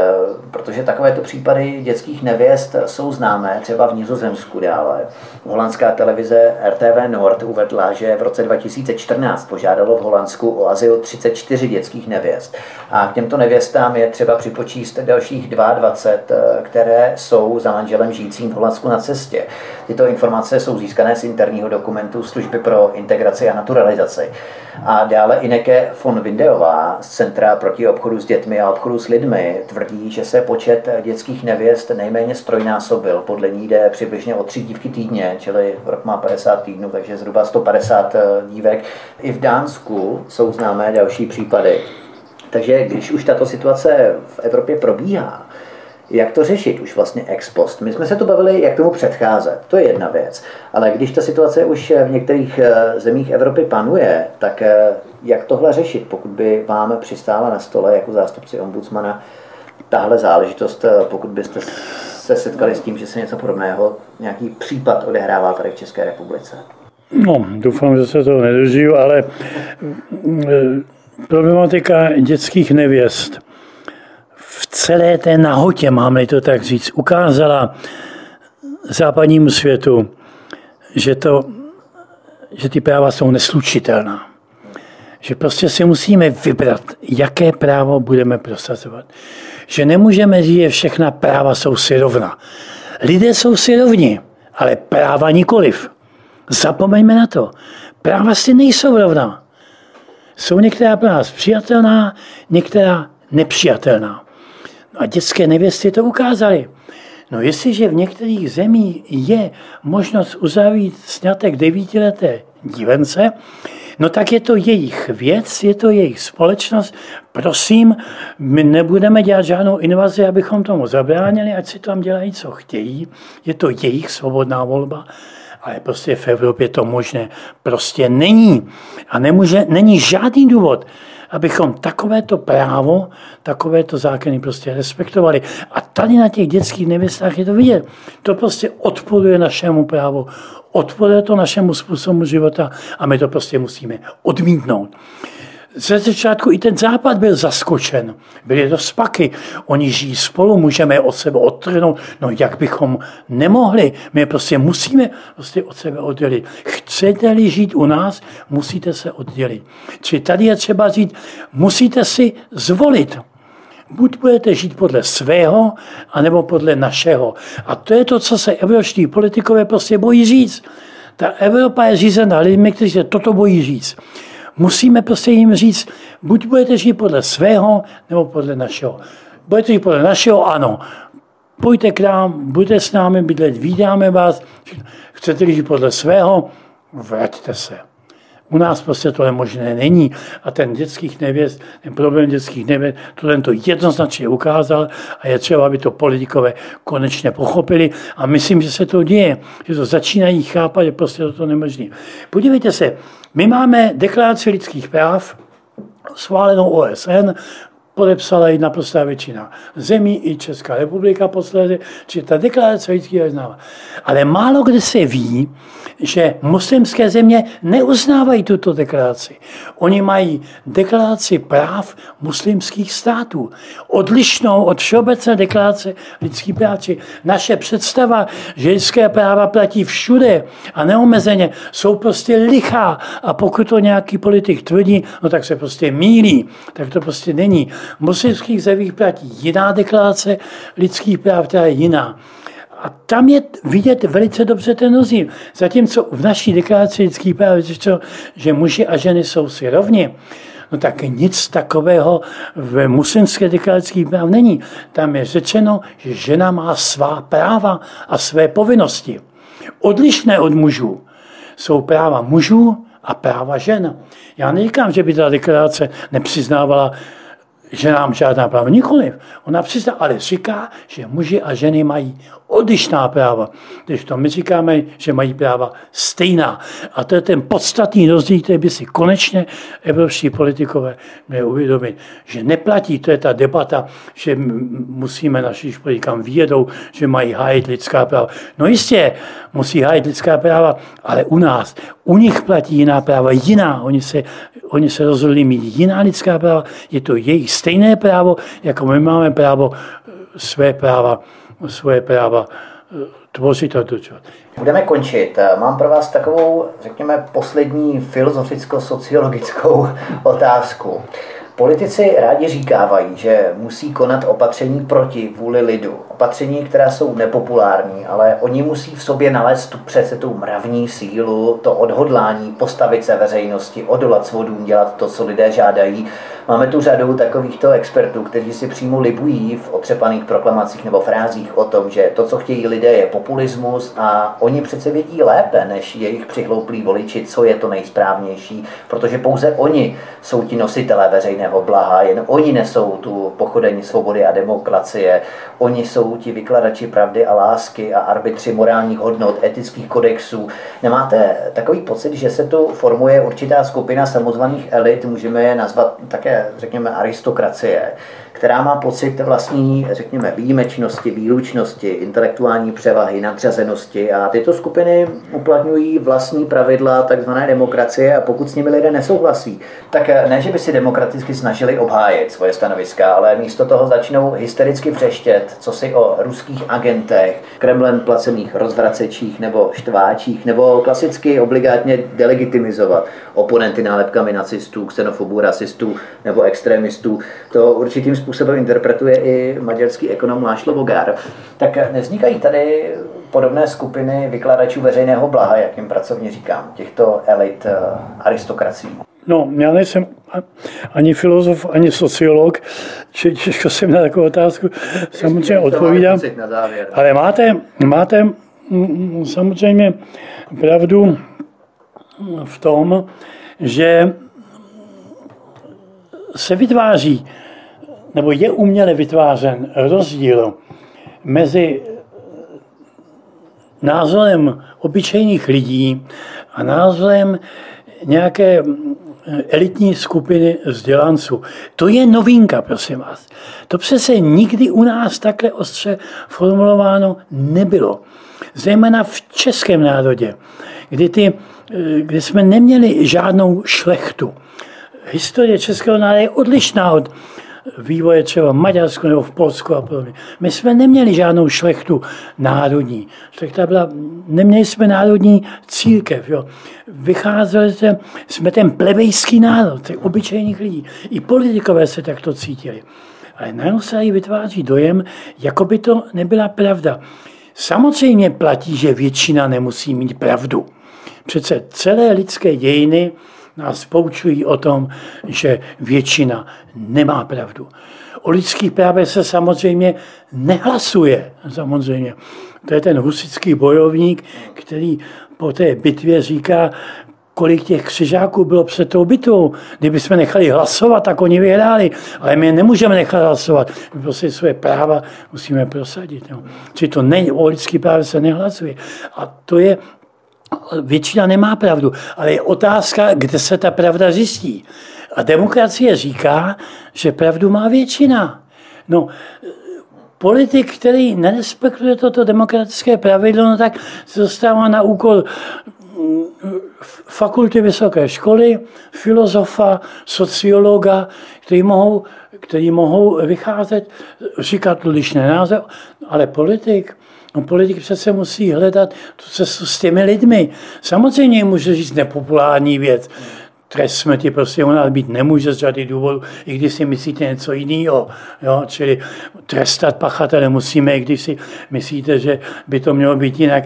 Protože takovéto případy dětských nevěst jsou známé, třeba v Nizozemsku dále. Holandská televize RTV Noord uvedla, že v roce 2014 požádalo v Holandsku o azyl 34 dětských nevěst. A k těmto nevěstám je třeba připočíst dalších 22, které jsou za manželem žijícím v Holandsku na cestě. Tyto informace jsou získané z interního dokumentu Služby pro integraci a naturalizaci. A dále Ineke von Windeová z Centra proti obchodu s dětmi a obchodu s lidmi tvrdí, že se počet dětských nevěst nejméně strojnásobil. Podle ní jde přibližně o 3 dívky týdně, čili rok má 50 týdnů, takže zhruba 150 dívek. I v Dánsku jsou známé další případy. Takže když už tato situace v Evropě probíhá, jak to řešit už vlastně ex post? My jsme se tu bavili, jak tomu předcházet. To je jedna věc. Ale když ta situace už v některých zemích Evropy panuje, tak jak tohle řešit, pokud by vám přistála na stole jako zástupci ombudsmana tahle záležitost, pokud byste se setkali s tím, že se něco podobného, nějaký případ odehrává tady v České republice? No, doufám, že se toho nedožiju, ale problematika dětských nevěst v celé té nahotě, mám-li to tak říct, ukázala západnímu světu, že ty práva jsou neslučitelná. Že prostě si musíme vybrat, jaké právo budeme prosazovat. Že nemůžeme říct, že všechna práva jsou si rovna. Lidé jsou si rovni, ale práva nikoliv. Zapomeňme na to. Práva si nejsou rovna. Jsou některá pro nás přijatelná, některá nepřijatelná. No a dětské nevěsty to ukázaly. No jestliže v některých zemích je možnost uzavřít sňatek 9leté dívence, no tak je to jejich věc, je to jejich společnost. Prosím, my nebudeme dělat žádnou invazi, abychom tomu zabránili, ať si tam dělají, co chtějí. Je to jejich svobodná volba. Ale prostě v Evropě to možné prostě není. A není žádný důvod, abychom takovéto právo, takovéto zákony prostě respektovali. A tady na těch dětských nevěstách je to vidět. To prostě odporuje našemu právu, odporuje to našemu způsobu života a my to prostě musíme odmítnout. Ze začátku i ten západ byl zaskočen. Byly to spaky. Oni žijí spolu, můžeme od sebe odtrhnout. No jak bychom nemohli? My prostě musíme od sebe oddělit. Chcete-li žít u nás, musíte se oddělit. Čili tady je třeba říct, musíte si zvolit. Buď budete žít podle svého, anebo podle našeho. A to je to, co se evropští politikové prostě bojí říct. Ta Evropa je řízena lidmi, kteří se toto bojí říct. Musíme prostě jim říct, buď budete žít podle svého, nebo podle našeho. Budete žít podle našeho, ano. Pojďte k nám, buďte s námi bydlet, vídáme vás. Chcete žít podle svého, vraťte se. U nás prostě tohle možné není. A ten problém dětských nevěst, to jednoznačně ukázal a je třeba, aby to politikové konečně pochopili. A myslím, že se to děje, že to začínají chápat, že prostě to nemožné. Podívejte se, my máme deklaraci lidských práv, schválenou OSN, podepsala ji naprostá většina zemí, i Česká republika posledně, či ta deklarace lidských práv uznává. Ale málo kde se ví, že muslimské země neuznávají tuto deklaraci. Oni mají deklaraci práv muslimských států, odlišnou od všeobecné deklarace lidských práv. Naše představa, že lidské práva platí všude a neomezeně, jsou prostě lichá a pokud to nějaký politik tvrdí, no tak se prostě mýlí, tak to prostě není. V muslimských zemích platí jiná deklarace lidských práv, která je jiná. A tam je vidět velice dobře ten rozdíl. Zatímco v naší deklaraci lidských práv je, že muži a ženy jsou si rovni, no tak nic takového v muslimské deklaraci práv není. Tam je řečeno, že žena má svá práva a své povinnosti. Odlišné od mužů jsou práva mužů a práva žen. Já neříkám, že by ta deklarace nepřiznávala ženám žádná práva. Nikoliv. Ona přizná, ale říká, že muži a ženy mají odlišná práva. Když to my říkáme, že mají práva stejná. A to je ten podstatný rozdíl, který by si konečně evropští politikové měli uvědomit, že neplatí. To je ta debata, že musíme naši politikám vědou, že mají hájit lidská práva. No jistě, musí hájit lidská práva, ale u nás, u nich platí jiná práva, jiná. Oni se rozhodli mít jiná lidská práva, je to jejich stejné právo, jako my máme právo svoje práva tvořit a dočovat. Budeme končit. Mám pro vás takovou, řekněme, poslední filozoficko-sociologickou otázku. Politici rádi říkávají, že musí konat opatření proti vůli lidu. Opatření, která jsou nepopulární, ale oni musí v sobě nalézt přece tu mravní sílu, to odhodlání, postavit se veřejnosti, odolat svodům, dělat to, co lidé žádají. Máme tu řadu takovýchto expertů, kteří si přímo libují v otřepaných proklamacích nebo frázích o tom, že to, co chtějí lidé, je populismus a oni přece vědí lépe, než jejich přihlouplí voliči, co je to nejsprávnější, protože pouze oni jsou ti nositelé veřejného blaha, jen oni nesou tu pochodeň svobody a demokracie, oni jsou jsou ti vykladači pravdy a lásky a arbitři morálních hodnot, etických kodexů. Nemáte takový pocit, že se tu formuje určitá skupina samozvaných elit, můžeme je nazvat také, řekněme, aristokracie, která má pocit vlastní, řekněme, výjimečnosti, výlučnosti, intelektuální převahy, nadřazenosti, a tyto skupiny uplatňují vlastní pravidla takzvané demokracie, a pokud s nimi lidé nesouhlasí, tak ne, že by si demokraticky snažili obhájit svoje stanoviska, ale místo toho začnou hystericky vřeštět, co si o ruských agentech, Kremlem placených rozvracečích nebo štváčích, nebo klasicky obligátně delegitimizovat oponenty nálepkami nacistů, xenofobů, rasistů nebo extremistů. To určitým způsobem interpretuje i maďarský ekonom László Bogár. Tak nevznikají tady podobné skupiny vykladačů veřejného blaha, jak jim pracovně říkám, těchto elit aristokracií? No, já nejsem ani filozof, ani sociolog, těžko jsem na takovou otázku samozřejmě odpovídám. Ale máte samozřejmě pravdu v tom, že se vytváří, nebo je uměle vytvářen rozdíl mezi názorem obyčejných lidí a názorem nějaké elitní skupiny vzdělanců. To je novinka, prosím vás. To přece nikdy u nás takhle ostře formulováno nebylo. Zejména v českém národě, kdy jsme neměli žádnou šlechtu. Historie českého národa je odlišná od vývoje třeba v Maďarsku nebo v Polsku a podobně. My jsme neměli žádnou šlechtu národní. Šlechta byla, neměli jsme národní církev. Jo. Vycházeli jsme ten plebejský národ, těch obyčejných lidí. I politikové se takto cítili. Ale najednou se tady vytváří dojem, jako by to nebyla pravda. Samozřejmě platí, že většina nemusí mít pravdu. Přece celé lidské dějiny nás poučují o tom, že většina nemá pravdu. O lidských právech se samozřejmě nehlasuje. Samozřejmě. To je ten husitský bojovník, který po té bitvě říká, kolik těch křižáků bylo před tou bitvou. Kdyby jsme nechali hlasovat, tak oni vyhráli. Ale my nemůžeme nechat hlasovat. My prostě své práva musíme prosadit. No. Či to ne, o lidských právech se nehlasuje. A to je... Většina nemá pravdu, ale je otázka, kde se ta pravda zjistí. A demokracie říká, že pravdu má většina. No, politik, který nerespektuje toto demokratické pravidlo, no tak se dostává na úkol fakulty vysoké školy, filozofa, sociologa, kteří mohou vycházet, říkat odlišné názory, ale politik... No, politik přece musí hledat tu cestu s těmi lidmi. Samozřejmě může říct nepopulární věc. Trest smrti prostě u nás být nemůže z řady důvodů, i když si myslíte něco jiného. Jo? Čili trestat pachatele musíme, i když si myslíte, že by to mělo být jinak.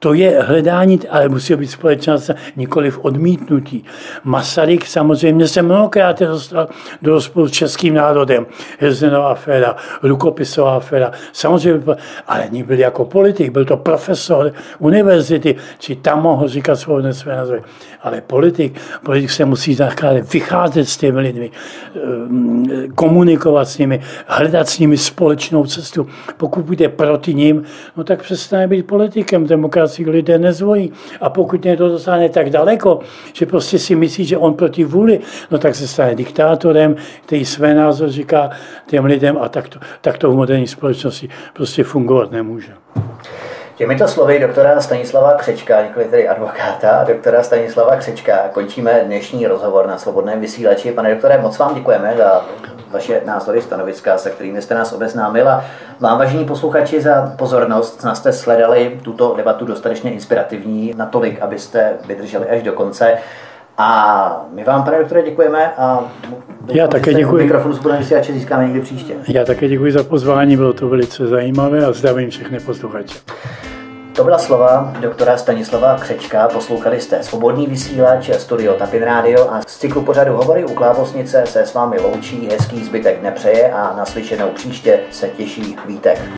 To je hledání, ale musí být společnost, nikoliv odmítnutí. Masaryk samozřejmě se mnohokrát dostal do rozporu s českým národem. Hilsnerova aféra, rukopisová aféra, samozřejmě, ale nebyl jako politik, byl to profesor univerzity, či tam mohl říkat své názory. Ale politik se musí zakládat, vycházet s těmi lidmi, komunikovat s nimi, hledat s nimi společnou cestu. Pokud bude proti ním, no tak přestane být politikem, demokracii lidé nezvolí. A pokud někdo dostane tak daleko, že prostě si myslí, že on proti vůli, no tak se stane diktátorem, který své názor říká těm lidem, a tak to v moderní společnosti prostě fungovat nemůže. Těmito slovy doktora Stanislava Křečka, nikoli tedy advokáta, a doktora Stanislava Křečka končíme dnešní rozhovor na Svobodném vysílači. Pane doktore, moc vám děkujeme za vaše názory, stanoviska, se kterými jste nás obeznámil, a vám, vážení posluchači, za pozornost. Snad jste sledali tuto debatu dostatečně inspirativní natolik, abyste vydrželi až do konce. A my vám, pane doktore, děkujeme a já také děkuji. Mikrofon Svobodného vysílače získáme někdy příště. Já také děkuji za pozvání, bylo to velice zajímavé a zdravím všechny posluchače. To byla slova doktora Stanislava Křečka. Poslouchali jste Svobodný vysílač, studio TAPIN Radio, a z cyklu pořadu Hovory u klávesnice se s vámi loučí, hezký zbytek dne přeje a naslyšenou příště se těší Vítex.